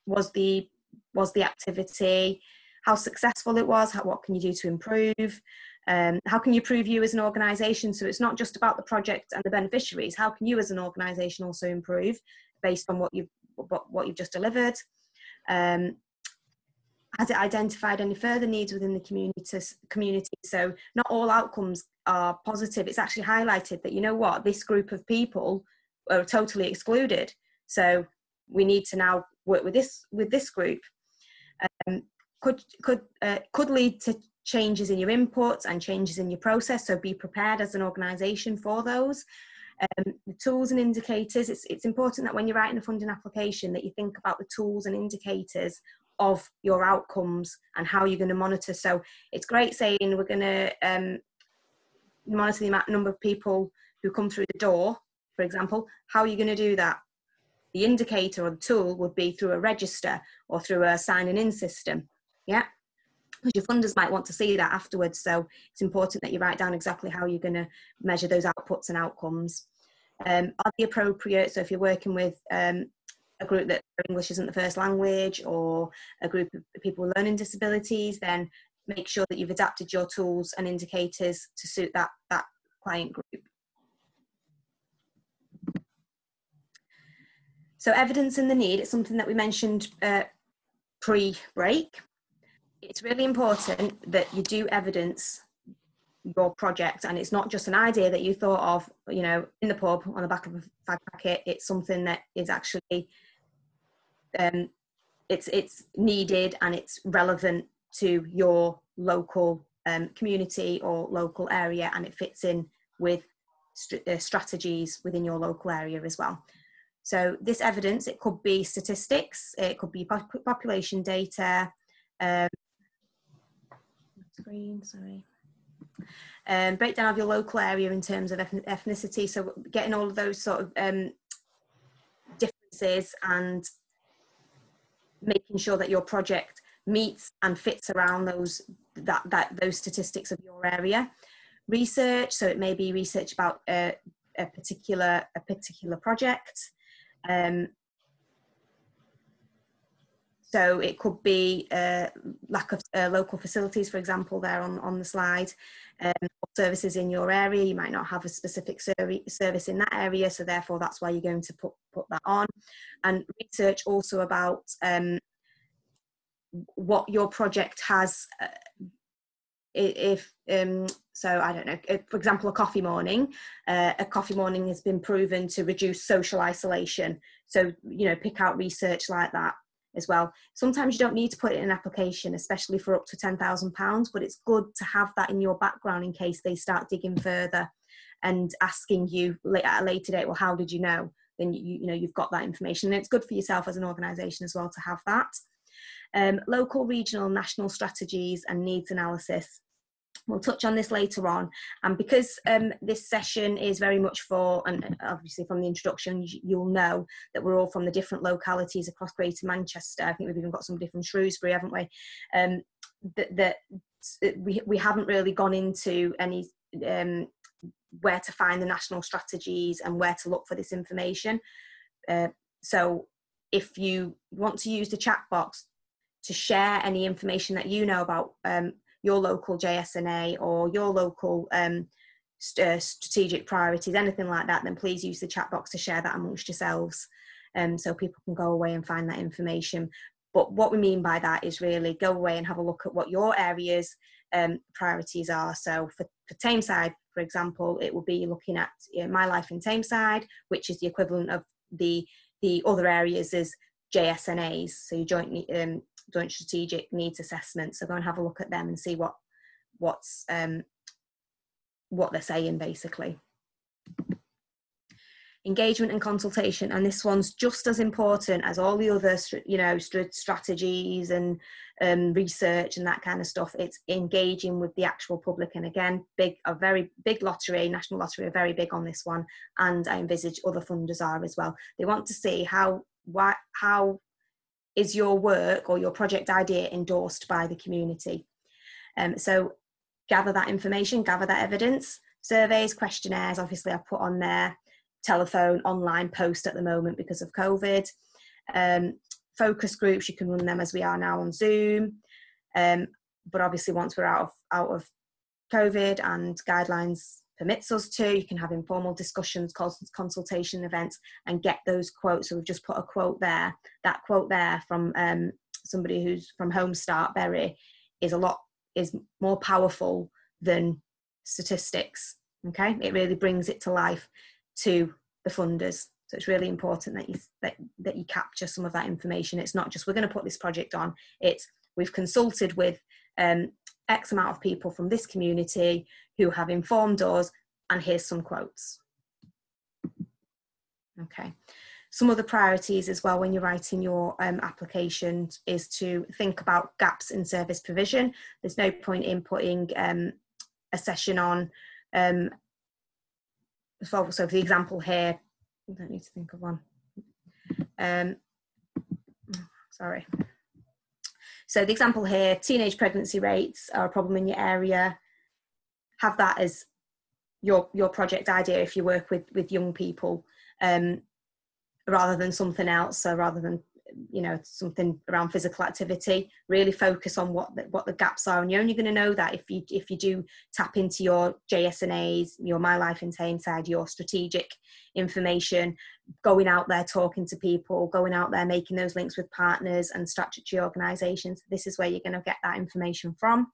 was the was the activity? How successful it was? How, what can you do to improve? Um, how can you improve you as an organisation? So it's not just about the project and the beneficiaries. How can you as an organisation also improve based on what you've what, what you've just delivered? Um, Has it identified any further needs within the community, community? So not all outcomes are positive. It's actually highlighted that, you know what, this group of people are totally excluded. So we need to now work with this, with this group. Um, could, could, uh, could lead to changes in your inputs and changes in your process. So be prepared as an organisation for those. Um, the tools and indicators, it's, it's important that when you're writing a funding application that you think about the tools and indicators of your outcomes and how you're going to monitor. So it's great saying we're going to um, monitor the amount number of people who come through the door, for example. How are you going to do that? The indicator or the tool would be through a register or through a signing in system. Yeah, because your funders might want to see that afterwards. So it's important that you write down exactly how you're going to measure those outputs and outcomes. Um, are they appropriate? So if you're working with um, a group that English isn't the first language, or a group of people with learning disabilities, then make sure that you've adapted your tools and indicators to suit that, that client group. So evidence and the need, it's something that we mentioned uh, pre-break. It's really important that you do evidence your project, and it's not just an idea that you thought of, you know, in the pub on the back of a fag packet. It's something that is actually um it's it's needed and it's relevant to your local um community or local area, and it fits in with st uh, strategies within your local area as well. So this evidence, it could be statistics, it could be pop population data, um screen sorry Um, breakdown of your local area in terms of ethnicity, so getting all of those sort of um, differences and making sure that your project meets and fits around those that, that those statistics of your area. Research, so it may be research about uh, a particular a particular project. Um, So it could be uh, lack of uh, local facilities, for example, there on, on the slide, um, or services in your area. You might not have a specific service in that area, so therefore that's why you're going to put, put that on. And research also about um, what your project has, uh, if, um, so I don't know, if, for example, a coffee morning. Uh, a coffee morning has been proven to reduce social isolation. So, you know, pick out research like that as well. Sometimes you don't need to put it in an application, especially for up to ten thousand pounds, but it's good to have that in your background in case they start digging further and asking you at a later date, well, how did you know? Then you, you know, you've got that information. And it's good for yourself as an organisation as well to have that. Um, local, regional, national strategies and needs analysis. We'll touch on this later on. And because um, this session is very much for, and obviously from the introduction, you'll know that we're all from the different localities across Greater Manchester. I think we've even got somebody from Shrewsbury, haven't we? Um, that, that we, we haven't really gone into any, um, where to find the national strategies and where to look for this information. Uh, so if you want to use the chat box to share any information that you know about um, your local J S N A or your local um, st uh, strategic priorities, anything like that, then please use the chat box to share that amongst yourselves, um, so people can go away and find that information. But what we mean by that is really go away and have a look at what your area's um, priorities are. So for, for Tameside, for example, it will be looking at, you know, My Life in Tameside, which is the equivalent of the, the other areas as J S N As, so your joint um, joint strategic needs assessment. So go and have a look at them and see what what's um, what they're saying basically. Engagement and consultation, and this one's just as important as all the other, you know, strategies and um, research and that kind of stuff. It's engaging with the actual public, and again, big a very big lottery, National Lottery are very big on this one, and I envisage other funders are as well. They want to see how why how is your work or your project idea endorsed by the community. Um, so gather that information, gather that evidence, surveys, questionnaires, obviously I've put on there, telephone, online, post at the moment because of COVID, um, focus groups, you can run them as we are now on Zoom, um, but obviously once we're out of, out of COVID and guidelines permits us to, you can have informal discussions, consultation events, and get those quotes. So we've just put a quote there, that quote there from um, somebody who's from Home Start Bury is a lot, is more powerful than statistics. Okay, it really brings it to life to the funders. So it's really important that you that, that you capture some of that information. It's not just we're going to put this project on. It's we've consulted with um, X amount of people from this community who have informed us, and here's some quotes. Okay. Some other priorities as well when you're writing your um, application is to think about gaps in service provision. There's no point in putting um, a session on. Um, so, so for the example here, I don't need to think of one. Um, sorry. So the example here, teenage pregnancy rates are a problem in your area. Have that as your, your project idea if you work with, with young people. Um, rather than something else, so rather than, you know, something around physical activity, really focus on what the, what the gaps are, and you're only going to know that if you if you do tap into your J S N As, your My Life in Tameside, your strategic information, going out there talking to people, going out there making those links with partners and statutory organisations. This is where you're going to get that information from.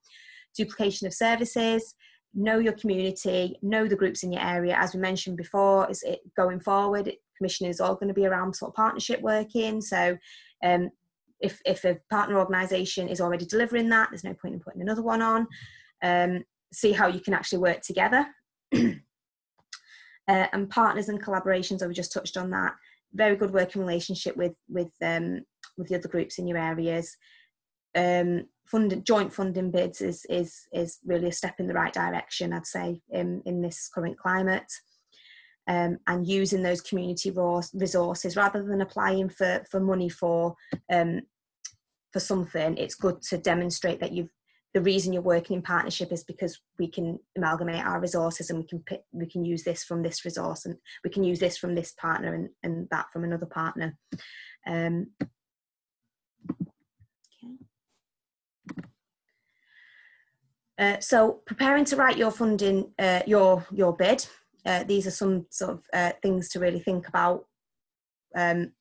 Duplication of services. Know your community, know the groups in your area. As we mentioned before, is it going forward, it, commission is all going to be around sort of partnership working. So um, if, if a partner organisation is already delivering that, there's no point in putting another one on. Um, see how you can actually work together. uh, and partners and collaborations, I've just touched on that. Very good working relationship with, with, um, with the other groups in your areas. Um, fund, joint funding bids is, is, is really a step in the right direction, I'd say, in, in this current climate. Um, and using those community resources rather than applying for, for money for, um, for something, it's good to demonstrate that you've, the reason you're working in partnership is because we can amalgamate our resources and we can, pick, we can use this from this resource and we can use this from this partner and, and that from another partner. Um, Uh, so preparing to write your funding, uh, your, your bid, uh, these are some sort of uh, things to really think about um,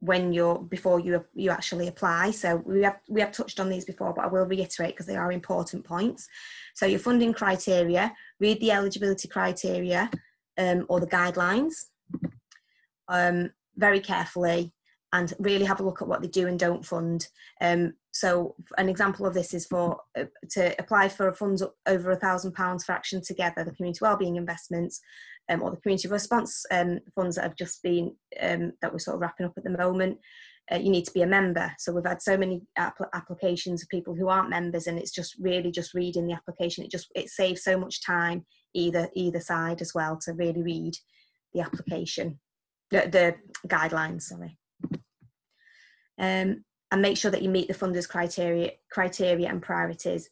when you're, before you, you actually apply. So we have, we have touched on these before, but I will reiterate because they are important points. So your funding criteria, read the eligibility criteria um, or the guidelines um, very carefully and really have a look at what they do and don't fund. Um, So an example of this is for uh, to apply for funds over a thousand pounds for Action Together, the Community Wellbeing Investments, um, or the Community Response um, funds that have just been, um, that we're sort of wrapping up at the moment. Uh, you need to be a member. So we've had so many app applications of people who aren't members, and it's just really just reading the application. It just, it saves so much time either, either side as well to really read the application, the, the guidelines, sorry. Um, And make sure that you meet the funders' criteria, criteria and priorities.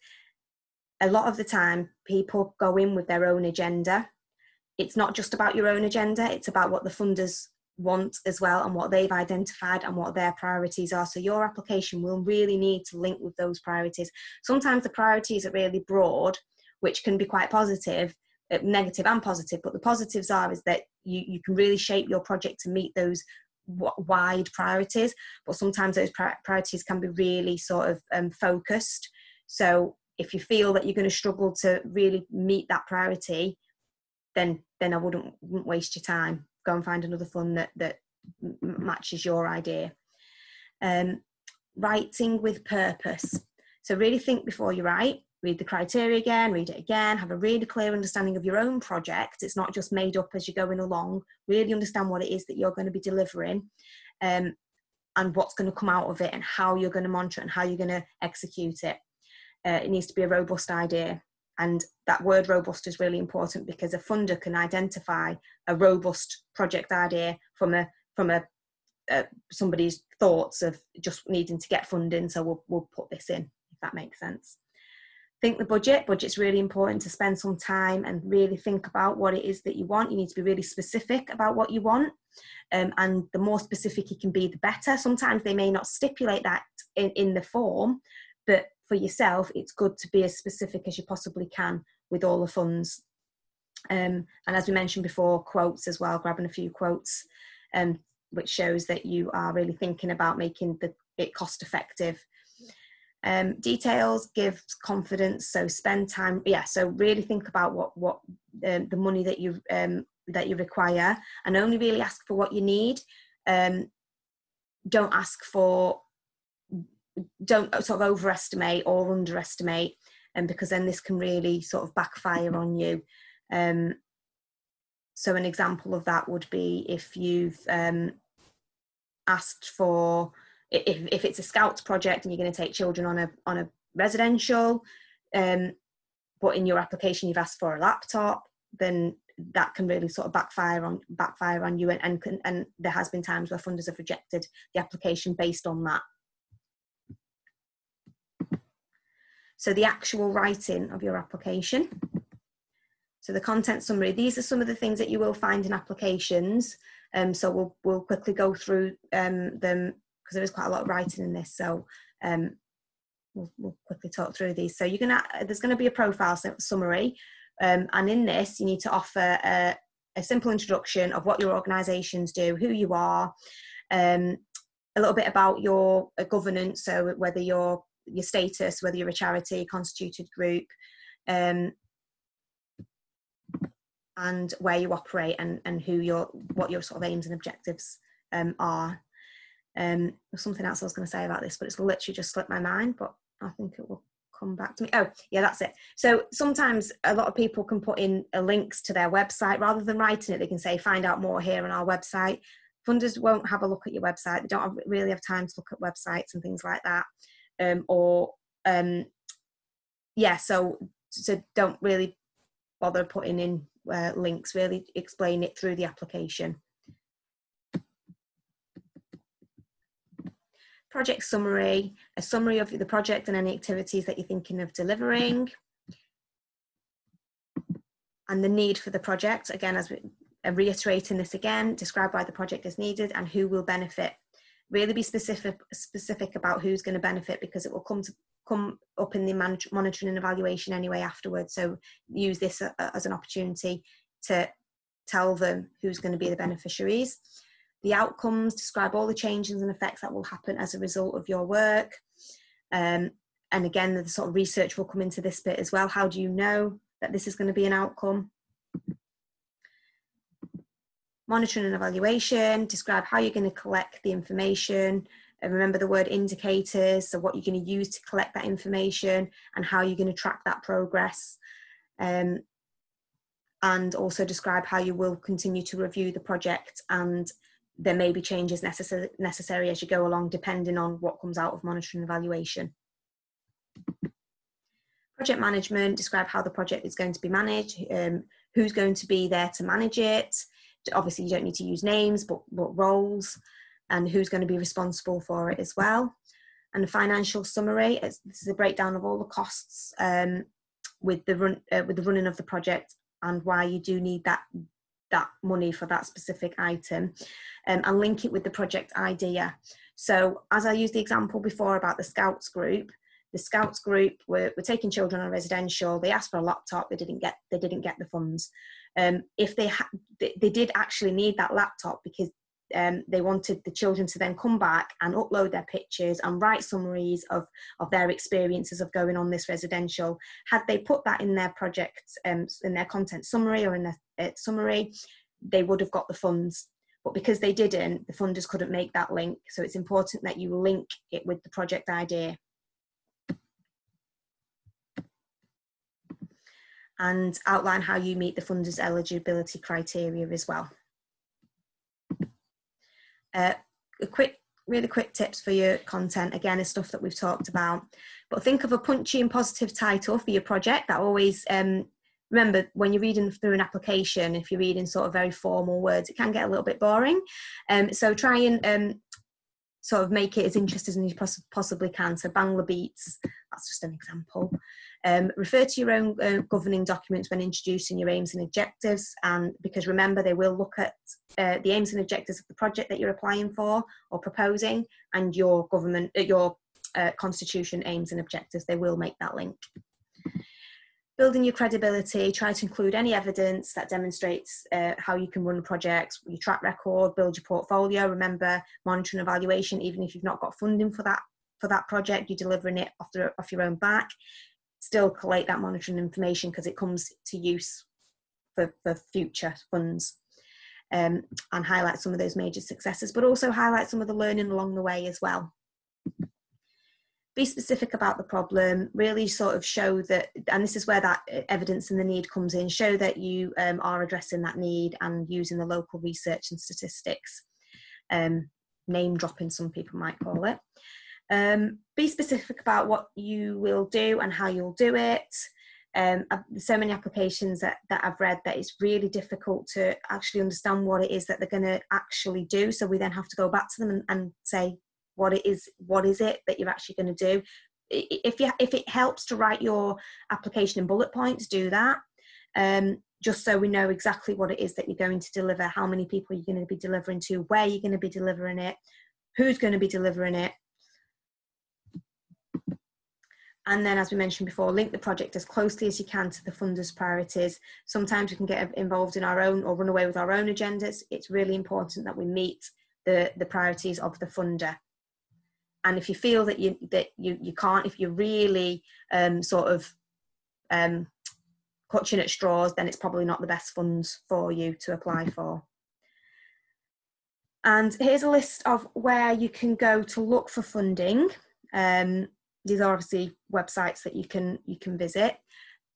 A lot of the time, people go in with their own agenda. It's not just about your own agenda, it's about what the funders want as well and what they've identified and what their priorities are. So your application will really need to link with those priorities. Sometimes the priorities are really broad, which can be quite positive, negative and positive, but the positives are is that you, you can really shape your project to meet those wide priorities, but sometimes those priorities can be really sort of um, focused. So if you feel that you're going to struggle to really meet that priority, then then I wouldn't, wouldn't waste your time. Go and find another fund that, that matches your idea. Um, writing with purpose. So really think before you write. Read the criteria again, read it again, have a really clear understanding of your own project. It's not just made up as you're going along. Really understand what it is that you're going to be delivering um, and what's going to come out of it and how you're going to monitor it and how you're going to execute it. Uh, it needs to be a robust idea. And that word robust is really important because a funder can identify a robust project idea from a, from a uh, somebody's thoughts of just needing to get funding. So we'll, we'll put this in, if that makes sense. Think the budget. Budget's really important to spend some time and really think about what it is that you want. You need to be really specific about what you want. Um, and the more specific you can be, the better. Sometimes they may not stipulate that in, in the form, but for yourself, it's good to be as specific as you possibly can with all the funds. Um, and as we mentioned before, quotes as well, grabbing a few quotes, um, which shows that you are really thinking about making the it cost effective. Um, details give confidence, so spend time, yeah, so really think about what, what um, the money that you, um, that you require, and only really ask for what you need. Um, don't ask for, don't sort of overestimate or underestimate, and um, because then this can really sort of backfire on you. Um, so an example of that would be if you've um, asked for, If, if it's a Scouts project and you're going to take children on a on a residential, um, but in your application you've asked for a laptop, then that can really sort of backfire on backfire on you, and and, can, and there has been times where funders have rejected the application based on that. So the actual writing of your application. So the content summary, these are some of the things that you will find in applications. Um, so we'll, we'll quickly go through um, them, because there is quite a lot of writing in this, so um, we'll, we'll quickly talk through these. So you're gonna, there's going to be a profile summary, um, and in this you need to offer a, a simple introduction of what your organisations do, who you are, um, a little bit about your uh, governance, so whether you're, your status, whether you're a charity, constituted group, um, and where you operate, and, and who your, what your sort of aims and objectives um, are. Um, something else I was going to say about this, but it's literally just slipped my mind, but I think it will come back to me. Oh yeah, that's it. So sometimes a lot of people can put in uh, links to their website rather than writing it. They can say, find out more here on our website. Funders won't have a look at your website. They don't have, really have time to look at websites and things like that. Um, or um, yeah, so, so don't really bother putting in uh, links, really explain it through the application. Project summary, a summary of the project and any activities that you're thinking of delivering, and the need for the project. Again, as we are reiterating this again, describe why the project is needed and who will benefit. Really be specific specific about who's going to benefit, because it will come to come up in the monitoring and evaluation anyway afterwards. So use this as an opportunity to tell them who's going to be the beneficiaries. The outcomes, describe all the changes and effects that will happen as a result of your work. Um, and again, the sort of research will come into this bit as well. How do you know that this is going to be an outcome? Monitoring and evaluation, describe how you're going to collect the information. And remember the word indicators, so what you're going to use to collect that information and how you're going to track that progress. Um, and also describe how you will continue to review the project, and there may be changes necessary, necessary as you go along, depending on what comes out of monitoring and evaluation. Project management, describe how the project is going to be managed, um, who's going to be there to manage it. Obviously, you don't need to use names, but, but roles, and who's going to be responsible for it as well. And the financial summary, it's, this is a breakdown of all the costs um, with, the run, uh, with the running of the project, and why you do need that that money for that specific item, um, and link it with the project idea. So as I used the example before about the Scouts group, the Scouts group were, were taking children on a residential. They asked for a laptop. They didn't get they didn't get the funds. Um, if they, ha they they did actually need that laptop, because um, they wanted the children to then come back and upload their pictures and write summaries of of their experiences of going on this residential. Had they put that in their project, um, in their content summary or in their summary, they would have got the funds, but because they didn't, the funders couldn't make that link. So it's important that you link it with the project idea. And outline how you meet the funders' eligibility criteria as well. Uh, a quick, really quick tips for your content, again, is stuff that we've talked about, but think of a punchy and positive title for your project that always um, remember, when you're reading through an application, if you're reading sort of very formal words, it can get a little bit boring. Um, so try and um, sort of make it as interesting as you poss possibly can. So Bangla Beats, that's just an example. Um, refer to your own uh, governing documents when introducing your aims and objectives, and because remember, they will look at uh, the aims and objectives of the project that you're applying for or proposing, and your government, uh, your uh, constitution aims and objectives. They will make that link. building your credibility, try to include any evidence that demonstrates uh, how you can run projects, your track record, build your portfolio. Remember, monitoring evaluation, even if you've not got funding for that for that project, you're delivering it off, the, off your own back. Still collate that monitoring information because it comes to use for, for future funds. Um, and highlight some of those major successes, but also highlight some of the learning along the way as well. Be specific about the problem, really sort of show that, and this is where that evidence and the need comes in, show that you um, are addressing that need and using the local research and statistics, um, name dropping some people might call it. Um, be specific about what you will do and how you'll do it. Um, so many applications that, that I've read that it's really difficult to actually understand what it is that they're going to actually do. So we then have to go back to them and, and say, what it is, what is it that you're actually going to do? If, you, if it helps to write your application in bullet points, do that. Um, just so we know exactly what it is that you're going to deliver, how many people you're going to be delivering to, where you're going to be delivering it, who's going to be delivering it. And then, as we mentioned before, link the project as closely as you can to the funder's priorities. Sometimes we can get involved in our own or run away with our own agendas. It's really important that we meet the, the priorities of the funder. And if you feel that you, that you, you can't, if you're really um, sort of um, clutching at straws, then it's probably not the best funds for you to apply for. And here's a list of where you can go to look for funding. Um, These are obviously websites that you can you can visit.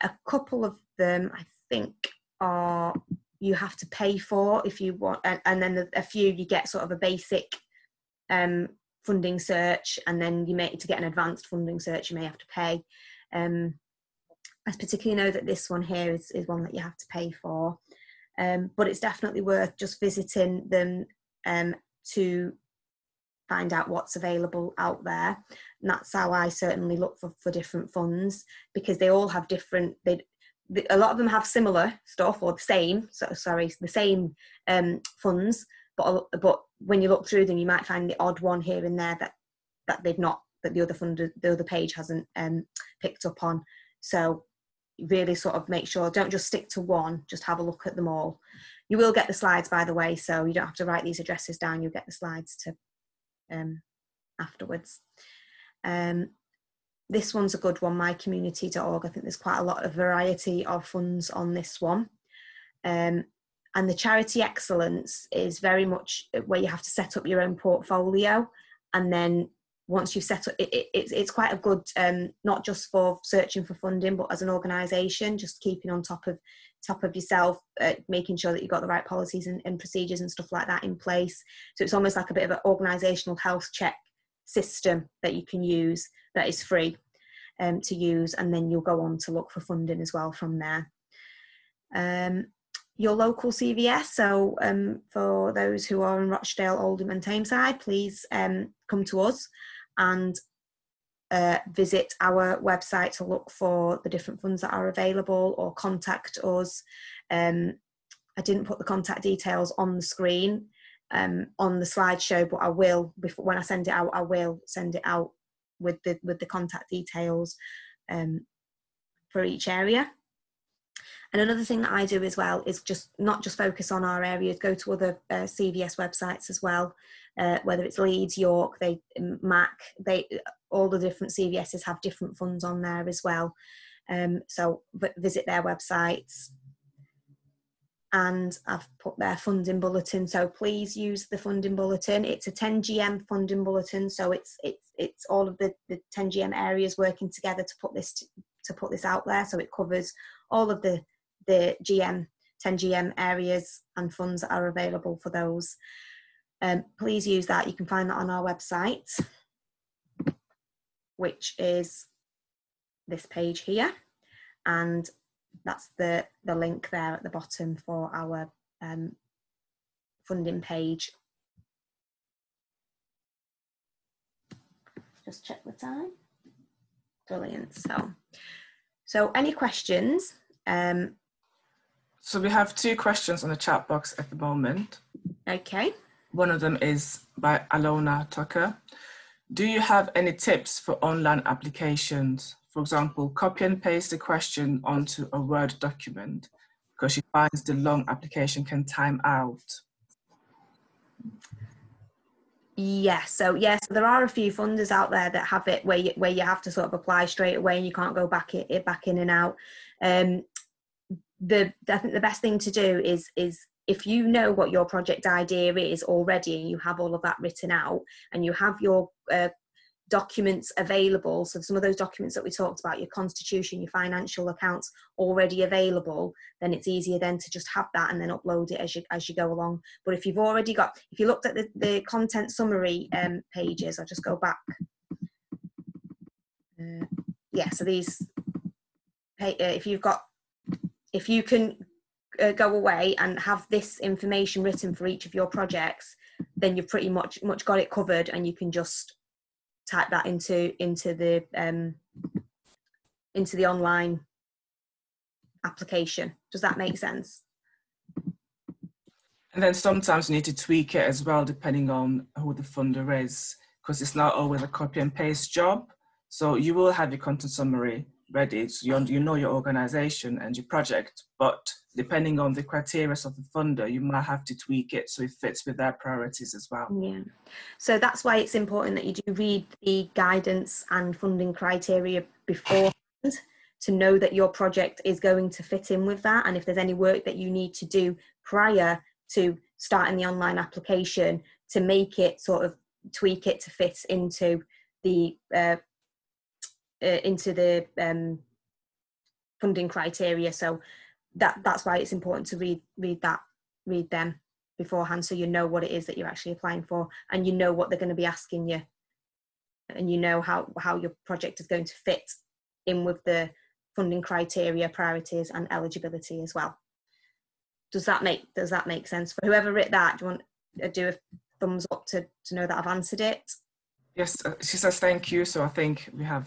A couple of them, I think, are you have to pay for if you want, and, and then a few you get sort of a basic um, funding search, and then you may to get an advanced funding search you may have to pay. Um, I particularly know that this one here is, is one that you have to pay for, um, but it's definitely worth just visiting them um, to find out what's available out there. And that's how I certainly look for, for different funds, because they all have different, they, they, a lot of them have similar stuff or the same, so, sorry, the same um, funds, but, but when you look through them, you might find the odd one here and there that, that they've not, that the other funder, the other page hasn't um, picked up on. So really sort of make sure, don't just stick to one, just have a look at them all. You will get the slides, by the way, so you don't have to write these addresses down, you'll get the slides to um afterwards. Um this one's a good one, my community dot org. I think there's quite a lot of variety of funds on this one, um and the charity excellence is very much where you have to set up your own portfolio, and then once you've set up it, it, it's, it's quite a good um not just for searching for funding, but as an organization, just keeping on top of top of yourself, uh, making sure that you've got the right policies and, and procedures and stuff like that in place. So it's almost like a bit of an organisational health check system that you can use, that is free um, to use, and then you'll go on to look for funding as well from there. Um, your local C V S, so um, for those who are in Rochdale, Oldham and Tameside, please um, come to us and Uh, visit our website to look for the different funds that are available, or contact us. Um, I didn't put the contact details on the screen um, on the slideshow, but I will before, when I send it out. I will send it out with the with the contact details um, for each area. And another thing that I do as well is just not just focus on our areas, go to other uh, C V S websites as well, uh, whether it's Leeds, York, they, Mac, they, all the different C V Ss have different funds on there as well. Um, so visit their websites. And I've put their funding bulletin, so please use the funding bulletin. It's a ten G M funding bulletin, so it's it's it's all of the, the ten G M areas working together to put this to, to put this out there. So it covers all of the the G M ten G M areas and funds that are available for those. Um, please use that. You can find that on our website, which is this page here, and that's the the link there at the bottom for our um, funding page. Just check the time. Brilliant. So, so any questions? Um, so we have two questions on the chat box at the moment. Okay. One of them is by Alona Tucker. Do you have any tips for online applications? for example, copy and paste a question onto a Word document because she finds the long application can time out. Yes, yeah, so yes, yeah, so there are a few funders out there that have it where you, where you have to sort of apply straight away and you can't go back it, it back in and out. Um, the I think the best thing to do is is if you know what your project idea is already and you have all of that written out and you have your uh, documents available, so some of those documents that we talked about, your constitution, your financial accounts already available, then it's easier then to just have that and then upload it as you as you go along. But if you've already got, if you looked at the, the content summary um, pages, I'll just go back. Uh, yeah, so these, if you've got, if you can uh, go away and have this information written for each of your projects, then you've pretty much much got it covered, and you can just type that into into the um, into the online application. Does that make sense? And then sometimes you need to tweak it as well, depending on who the funder is, because it's not always a copy and paste job. So you will have your content summary ready, so you, you know your organisation and your project, but depending on the criteria of the funder, you might have to tweak it so it fits with their priorities as well. Yeah, so that's why it's important that you do read the guidance and funding criteria beforehand to know that your project is going to fit in with that, and if there's any work that you need to do prior to starting the online application to make it sort of tweak it to fit into the uh, Uh, into the um, funding criteria, so that that's why it's important to read read that read them beforehand, so you know what it is that you're actually applying for, and you know what they're going to be asking you, and you know how how your project is going to fit in with the funding criteria, priorities, and eligibility as well. Does that make does that make sense for whoever wrote that? Do you want to do a thumbs up to to know that I've answered it? Yes, uh, she says thank you. So I think we have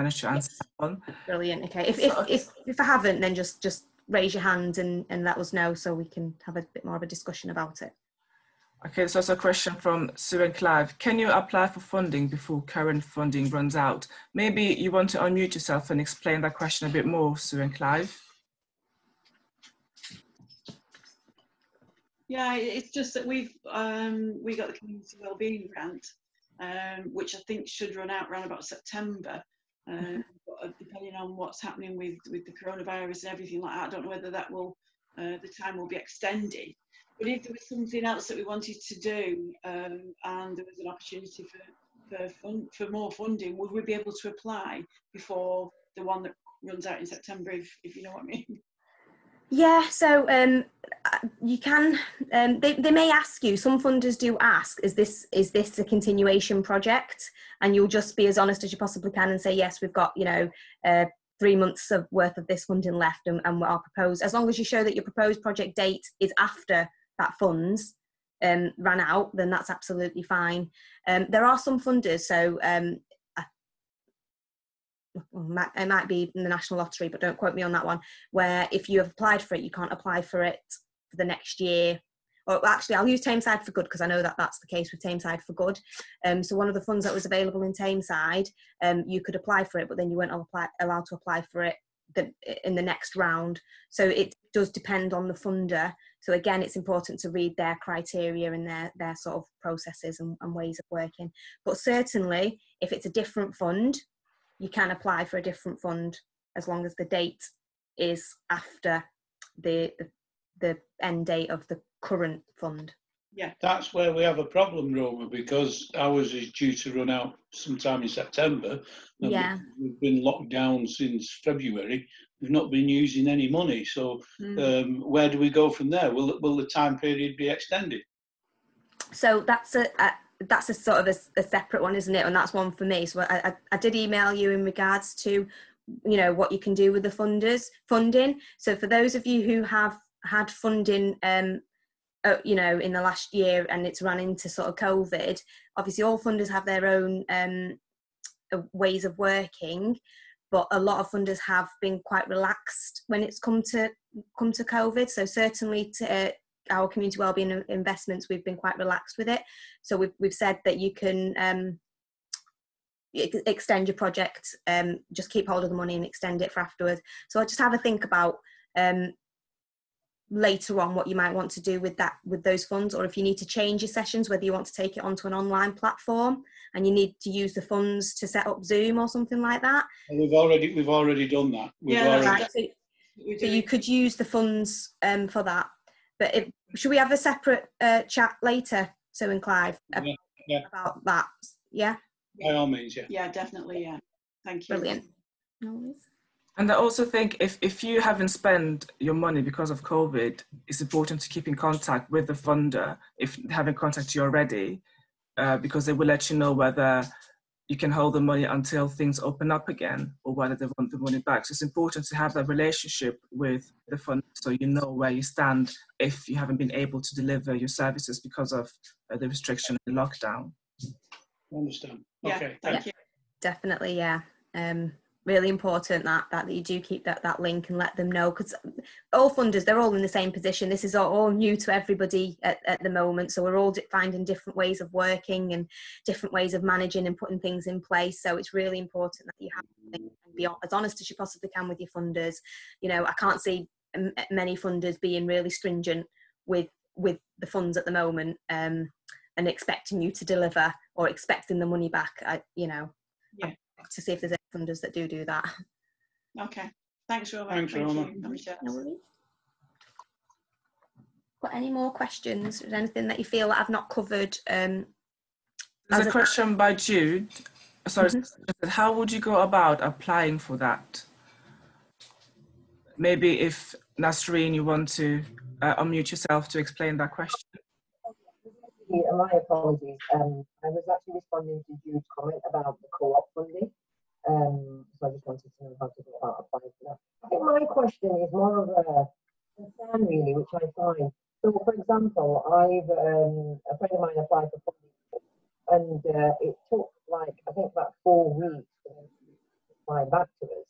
managed to answer that one. Brilliant. Okay. If, if if if I haven't, then just just raise your hand and and let us know so we can have a bit more of a discussion about it. Okay. So it's a question from Sue and Clive. Can you apply for funding before current funding runs out? Maybe you want to unmute yourself and explain that question a bit more, Sue and Clive. Yeah, it's just that we've um, we got the Community Wellbeing grant, um, which I think should run out around about September. Uh, depending on what's happening with, with the coronavirus and everything like that, I don't know whether that will, uh, the time will be extended. But if there was something else that we wanted to do um, and there was an opportunity for, for, fun, for more funding, would we be able to apply before the one that runs out in September, if, if you know what I mean? Yeah, so um, you can, um, they, they may ask you, some funders do ask, is this is this a continuation project? And you'll just be as honest as you possibly can and say, yes, we've got, you know, uh, three months of worth of this funding left, and, and our proposed, as long as you show that your proposed project date is after that funds um, ran out, then that's absolutely fine. Um, there are some funders, so um, it might be in the National Lottery, but don't quote me on that one, where if you have applied for it, you can't apply for it for the next year. Or actually, I'll use Tameside for Good, because I know that that's the case with Tameside for Good. Um, so one of the funds that was available in Tameside, um, you could apply for it, but then you weren't apply, allowed to apply for it the, in the next round. So it does depend on the funder. So again, it's important to read their criteria and their, their sort of processes and, and ways of working. But certainly, if it's a different fund, you can apply for a different fund as long as the date is after the, the the end date of the current fund. Yeah, that's where we have a problem, Roma, because ours is due to run out sometime in September. And yeah, we've been locked down since February. We've not been using any money, so mm. um, where do we go from there? Will will the time period be extended? So that's a. a that's a sort of a, a separate one, isn't it? And that's one for me. So I, I, I did email you in regards to, you know, what you can do with the funders funding. So for those of you who have had funding, um, uh, you know, in the last year and it's run into sort of COVID, obviously all funders have their own um, ways of working, but a lot of funders have been quite relaxed when it's come to come to COVID. So certainly to, uh, our Community Wellbeing investments, we've been quite relaxed with it. So we've, we've said that you can um, extend your project, um, just keep hold of the money and extend it for afterwards. So I'll just have a think about um, later on what you might want to do with that, with those funds, or if you need to change your sessions, whether you want to take it onto an online platform and you need to use the funds to set up Zoom or something like that. And we've already we've already done that. We've yeah, already right. So, so you could use the funds um, for that. But if, should we have a separate uh, chat later, Sue and Clive, about, yeah, yeah. about that? Yeah. By all means, yeah. Yeah, definitely, yeah. Thank you. Brilliant. No worries. And I also think if, if you haven't spent your money because of COVID, it's important to keep in contact with the funder if they haven't contacted you already, uh, because they will let you know whether you can hold the money until things open up again or whether they want the money back. So it's important to have that relationship with the funder so you know where you stand if you haven't been able to deliver your services because of uh, the restriction and the lockdown. I understand. Yeah, okay, thank you. Definitely, yeah. Um, really important that, that that you do keep that that link and let them know, because all funders, they're all in the same position. This is all, all new to everybody at, at the moment, so we're all finding different ways of working and different ways of managing and putting things in place. So it's really important that you have and be as honest as you possibly can with your funders. You know, I can't see m many funders being really stringent with with the funds at the moment, um, and expecting you to deliver or expecting the money back. I, you know, yeah. To see if there's any funders that do do that. Okay, thanks, Roma. Thanks, Roma. Thank no Got any more questions? Is there anything that you feel that I've not covered? Um, There's a question a by Jude. Sorry, mm-hmm. How would you go about applying for that? Maybe if Nasreen, you want to uh, unmute yourself to explain that question. My apologies. Um, I was actually responding to Jude's comment about the co-op funding, um, so I just wanted to know how to go about applying for that. I think my question is more of a concern, really, which I find. So, for example, I've um, a friend of mine applied for funding, and uh, it took like I think about four weeks to apply back to us.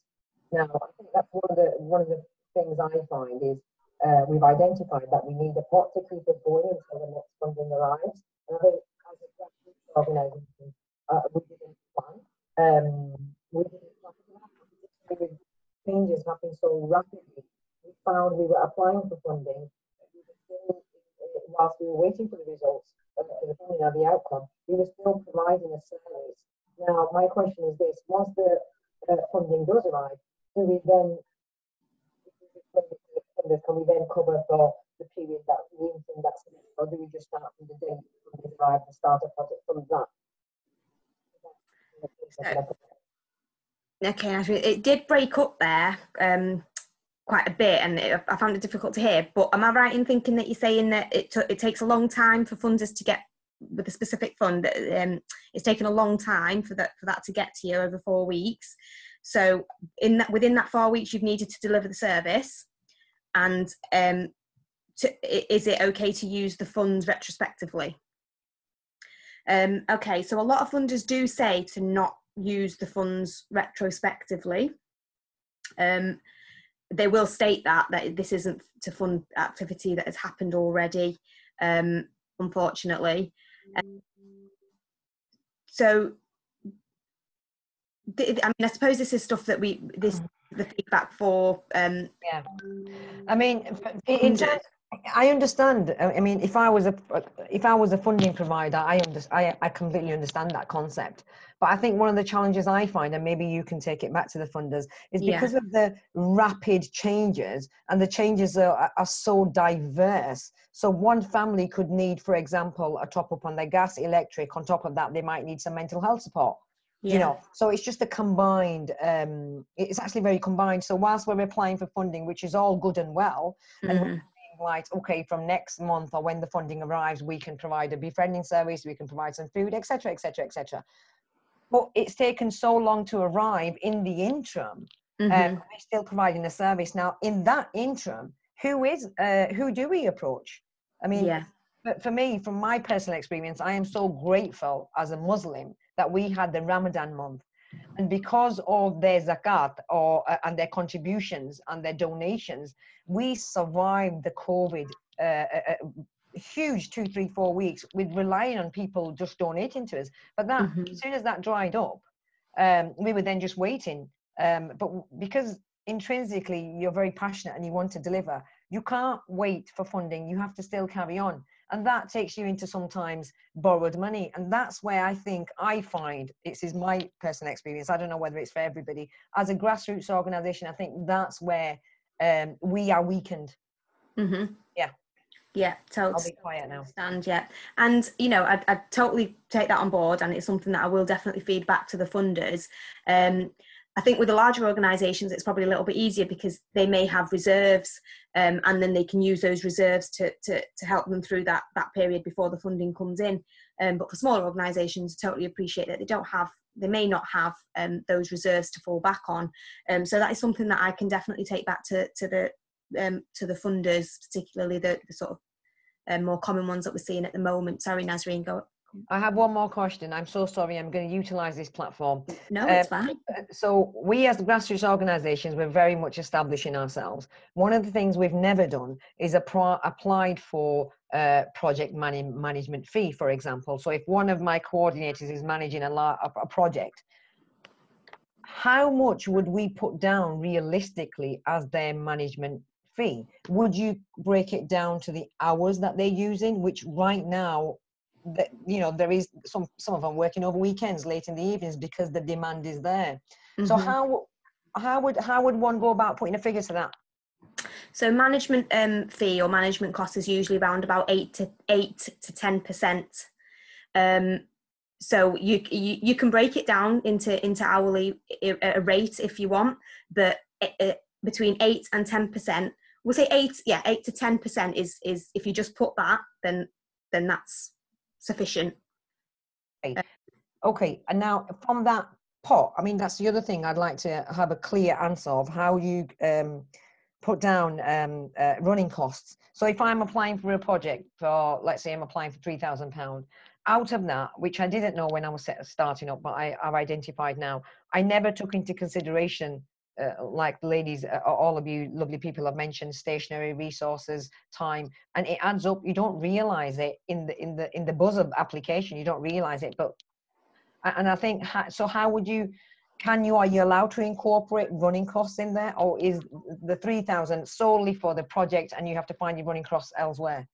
Now, I think that's one of the one of the things I find is. Uh, we've identified that we need a pot to keep us going until the next funding arrives. And I think as a grassroots organisation, uh, we didn't plan. Um, we didn't plan for that. Particularly with changes happening so rapidly, we found we were applying for funding, but we were still, whilst we were waiting for the results of the funding or the outcome, we were still providing a service. Now, my question is this: once the uh, funding does arrive, do we then? Can we then cover for the period that we think that's, or do we just start from the day when we arrive and start a project from that? Okay, it did break up there um, quite a bit, and it, I found it difficult to hear. But am I right in thinking that you're saying that it it takes a long time for funders to get with a specific fund? That um, it's taken a long time for that for that to get to you over four weeks. So in that within that four weeks, you've needed to deliver the service. And um, to, is it okay to use the funds retrospectively? Um, okay, so a lot of funders do say to not use the funds retrospectively. Um, they will state that, that this isn't to fund activity that has happened already, um, unfortunately. Um, so, I mean, I suppose this is stuff that we... this. the feedback for um yeah i mean in terms, I understand. I mean, if i was a if i was a funding provider, i understand I, I completely understand that concept, but I think one of the challenges I find, and maybe you can take it back to the funders, is because yeah. of the rapid changes, and the changes are, are so diverse. So one family could need, for example, a top up on their gas, electric. On top of that, they might need some mental health support. Yeah. You know, so it's just a combined, um, it's actually very combined. So whilst we're applying for funding, which is all good and well, mm-hmm. and we're being like, okay, from next month or when the funding arrives, we can provide a befriending service, we can provide some food, et cetera, et cetera, et cetera. But it's taken so long to arrive. In the interim, mm-hmm. um, we're still providing a service. Now, in that interim, who is, uh, who do we approach? I mean, yeah. But for me, from my personal experience, I am so grateful as a Muslim that we had the Ramadan month, and because of their zakat or uh, and their contributions and their donations, we survived the COVID uh, a, a huge two, three, four weeks with relying on people just donating to us. But that, mm-hmm. as soon as that dried up, um, we were then just waiting. Um, but because intrinsically you're very passionate and you want to deliver, you can't wait for funding. You have to still carry on. And that takes you into sometimes borrowed money. And that's where I think I find, this is my personal experience, I don't know whether it's for everybody, as a grassroots organisation, I think that's where um, we are weakened. Mm-hmm. Yeah. Yeah, totally. I'll be quiet now. Understand, yeah. And, you know, I, I totally take that on board, and it's something that I will definitely feed back to the funders. Um, I think with the larger organisations, it's probably a little bit easier because they may have reserves, um, and then they can use those reserves to, to, to help them through that, that period before the funding comes in. Um, but for smaller organisations, totally appreciate that they don't have, they may not have um, those reserves to fall back on. Um, so that is something that I can definitely take back to, to the um, to the funders, particularly the, the sort of um, more common ones that we're seeing at the moment. Sorry, Nasreen, go. I have one more question. I'm so sorry. I'm going to utilise this platform. No, it's um, fine. So we as grassroots organisations, we're very much establishing ourselves. One of the things we've never done is appro- applied for uh, project man- management fee, for example. So if one of my coordinators is managing a, la- a project, how much would we put down realistically as their management fee? Would you break it down to the hours that they're using, which right now, that, you know, there is some some of them working over weekends, late in the evenings, because the demand is there. Mm-hmm. So how how would how would one go about putting a figure to that? So management um, fee or management cost is usually around about eight to eight to ten percent. Um, so you, you you can break it down into into hourly a rate if you want, but it, it, between eight and ten percent, we'll say eight, yeah, eight to ten percent is is if you just put that, then then that's sufficient. Okay. Okay, and now from that pot, I mean, that's the other thing I'd like to have a clear answer of, how you um, put down um, uh, running costs. So if I'm applying for a project for, let's say I'm applying for three thousand pounds, out of that, which I didn't know when I was starting up, but I, I've identified now, I never took into consideration, uh, like the ladies, uh, all of you lovely people have mentioned, stationary resources, time, and it adds up. You don't realise it in the in the in the buzz of application. You don't realise it, but and I think so. How would you? Can you? Are you allowed to incorporate running costs in there, or is the three thousand solely for the project, and you have to find your running costs elsewhere?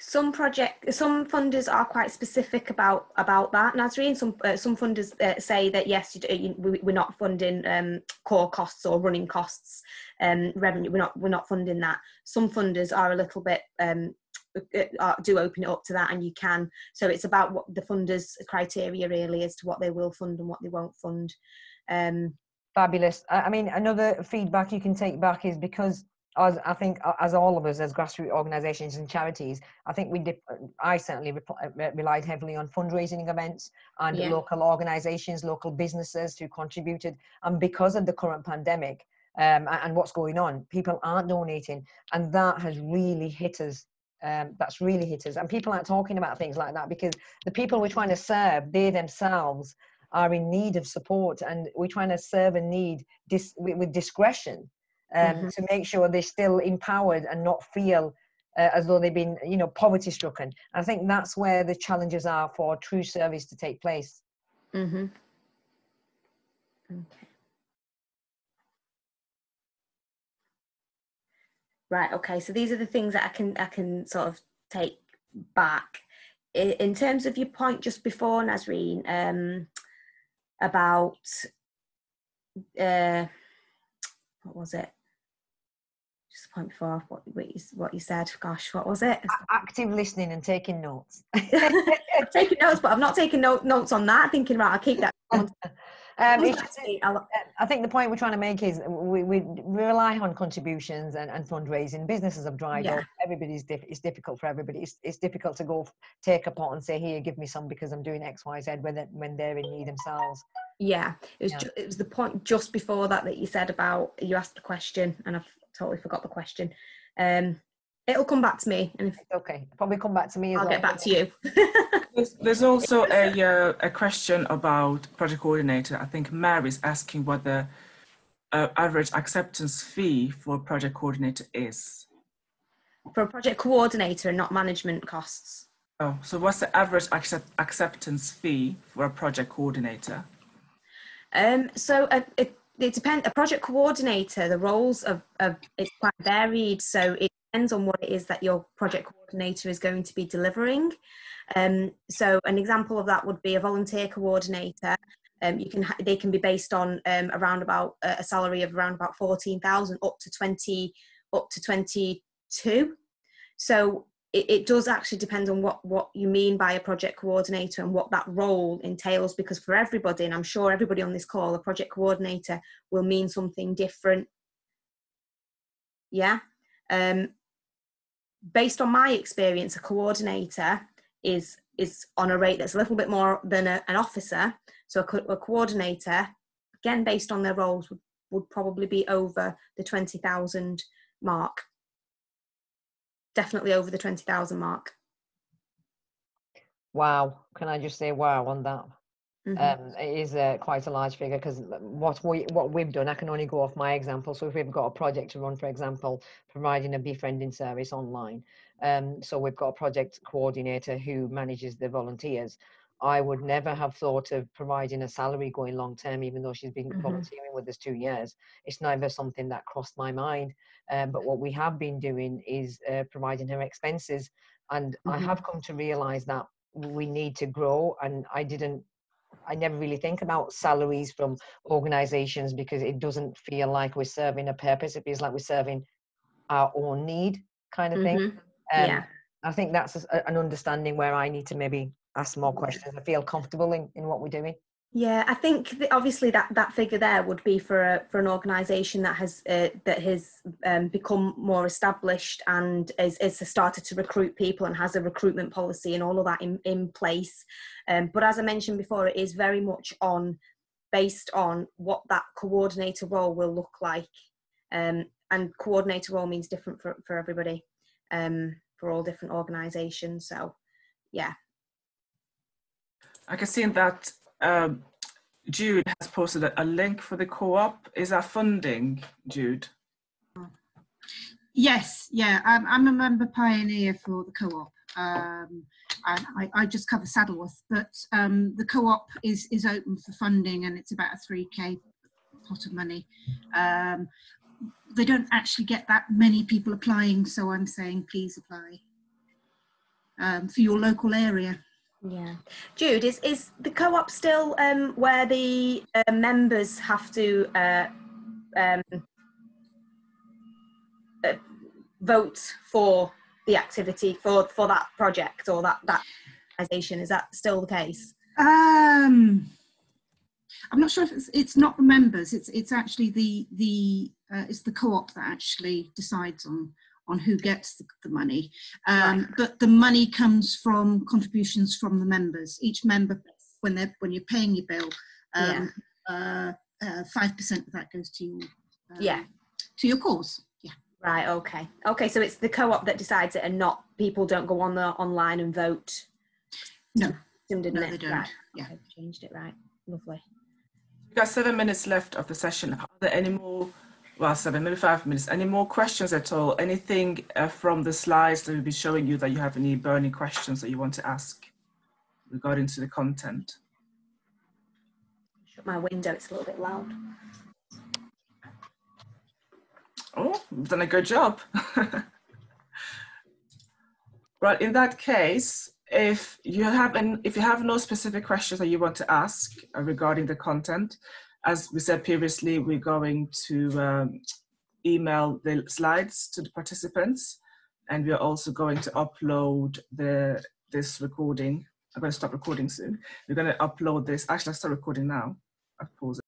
Some project, some funders are quite specific about about that, Nasreen. Some uh, some funders uh, say that yes, you, you, we, we're not funding um, core costs or running costs, um, revenue. We're not we're not funding that. Some funders are a little bit um, are, do open it up to that, and you can. So it's about what the funders' criteria really is to what they will fund and what they won't fund. Um, Fabulous. I mean, another feedback you can take back is because, as I think, as all of us as grassroots organisations and charities, I think we, dip, I certainly rep- relied heavily on fundraising events and yeah. local organisations, local businesses who contributed. And because of the current pandemic um, and what's going on, people aren't donating, and that has really hit us. Um, that's really hit us, and people aren't talking about things like that because the people we're trying to serve, they themselves are in need of support, and we're trying to serve a need dis- with discretion. Um, mm-hmm. To make sure they're still empowered and not feel uh, as though they've been, you know, poverty stricken. I think that's where the challenges are for true service to take place. Mm-hmm. Okay. Right. Okay. So these are the things that I can I can sort of take back. In, in terms of your point just before, Nasreen, um, about uh, what was it? Just point before what, what, you, what you said. Gosh, what was it? Active listening and taking notes. I'm taking notes, but I've not taken no, notes on that. Thinking, right, I'll keep that. um, just, I think the point we're trying to make is we, we rely on contributions and, and fundraising. Businesses have dried yeah. up. Everybody's diff- it's difficult for everybody. It's, it's difficult to go take a pot and say, here, give me some because I'm doing X, Y, Z when they're, when they're in need themselves. Yeah, it was yeah. Ju- it was the point just before that that you said about, you asked the question and I've totally forgot the question. Um, it'll come back to me. And if okay, it'll probably come back to me as I'll well. I'll get back to you. there's, there's also a uh, a question about project coordinator. I think Mary's asking what the uh, average acceptance fee for project coordinator is. For a project coordinator and not management costs. Oh, so what's the average accept- acceptance fee for a project coordinator? Um, so a, a, it depends, a project coordinator, the roles of, of it's quite varied, so it depends on what it is that your project coordinator is going to be delivering. Um, so an example of that would be a volunteer coordinator. Um, you can ha they can be based on um, around about uh, a salary of around about fourteen thousand up to twenty up to twenty-two. So it, it does actually depend on what what you mean by a project coordinator and what that role entails, because for everybody, and I'm sure everybody on this call, a project coordinator will mean something different. Yeah. Um, based on my experience, a coordinator is is on a rate that's a little bit more than a, an officer. So a, co a coordinator, again, based on their roles, would, would probably be over the twenty thousand mark. Definitely over the twenty thousand mark. Wow. Can I just say wow on that? Mm-hmm. Um, it is uh, quite a large figure, because what, we, what we've done, I can only go off my example. So if we've got a project to run, for example, providing a befriending service online. Um, so we've got a project coordinator who manages the volunteers. I would never have thought of providing a salary going long term, even though she's been mm-hmm. volunteering with us two years. It's never something that crossed my mind. Uh, but what we have been doing is uh, providing her expenses. And mm-hmm. I have come to realise that we need to grow. And I didn't, I never really think about salaries from organisations, because it doesn't feel like we're serving a purpose. It feels like we're serving our own need, kind of mm-hmm. thing. Um, yeah. I think that's a, an understanding where I need to maybe ask more questions. I feel comfortable in, in what we're doing. Yeah, I think that obviously that, that figure there would be for a, for an organisation that has uh, that has um, become more established and is, is started to recruit people and has a recruitment policy and all of that in, in place. Um, but as I mentioned before, it is very much on based on what that coordinator role will look like. Um, and coordinator role means different for, for everybody, um, for all different organisations. So, yeah. I can see that um, Jude has posted a, a link for the co-op. Is that funding, Jude? Yes, yeah. I'm, I'm a member pioneer for the co-op. Um, and I, I just cover Saddleworth, but um, the co-op is, is open for funding, and it's about a three K pot of money. Um, they don't actually get that many people applying, so I'm saying please apply um, for your local area. Yeah. Jude, is, is the co-op still um, where the uh, members have to uh, um, uh, vote for the activity, for, for that project or that, that organisation? Is that still the case? Um, I'm not sure if it's, it's not the members, it's, it's actually the, the, uh, it's the co-op that actually decides on on who gets the, the money, um, right. But the money comes from contributions from the members. Each member, when they're when you're paying your bill, five um, yeah. uh, uh, percent of that goes to your um, yeah to your cause. Yeah. Right. Okay. Okay. So it's the co-op that decides it, and not people don't go on the online and vote. No. Some didn't no, it? They don't. Right. Yeah. Okay, changed it. Right. Lovely. We've got seven minutes left of the session. Are there any more? Well, seven, maybe five minutes. Any more questions at all? Anything uh, from the slides that we'll be showing you that you have any burning questions that you want to ask regarding to the content? Shut my window, it's a little bit loud. Oh, you've done a good job. Right, in that case, if you have an, if you have no specific questions that you want to ask uh, regarding the content, as we said previously, we're going to um, email the slides to the participants, and we're also going to upload the, this recording. I'm going to stop recording soon. We're going to upload this. Actually, I start recording now. I've paused it.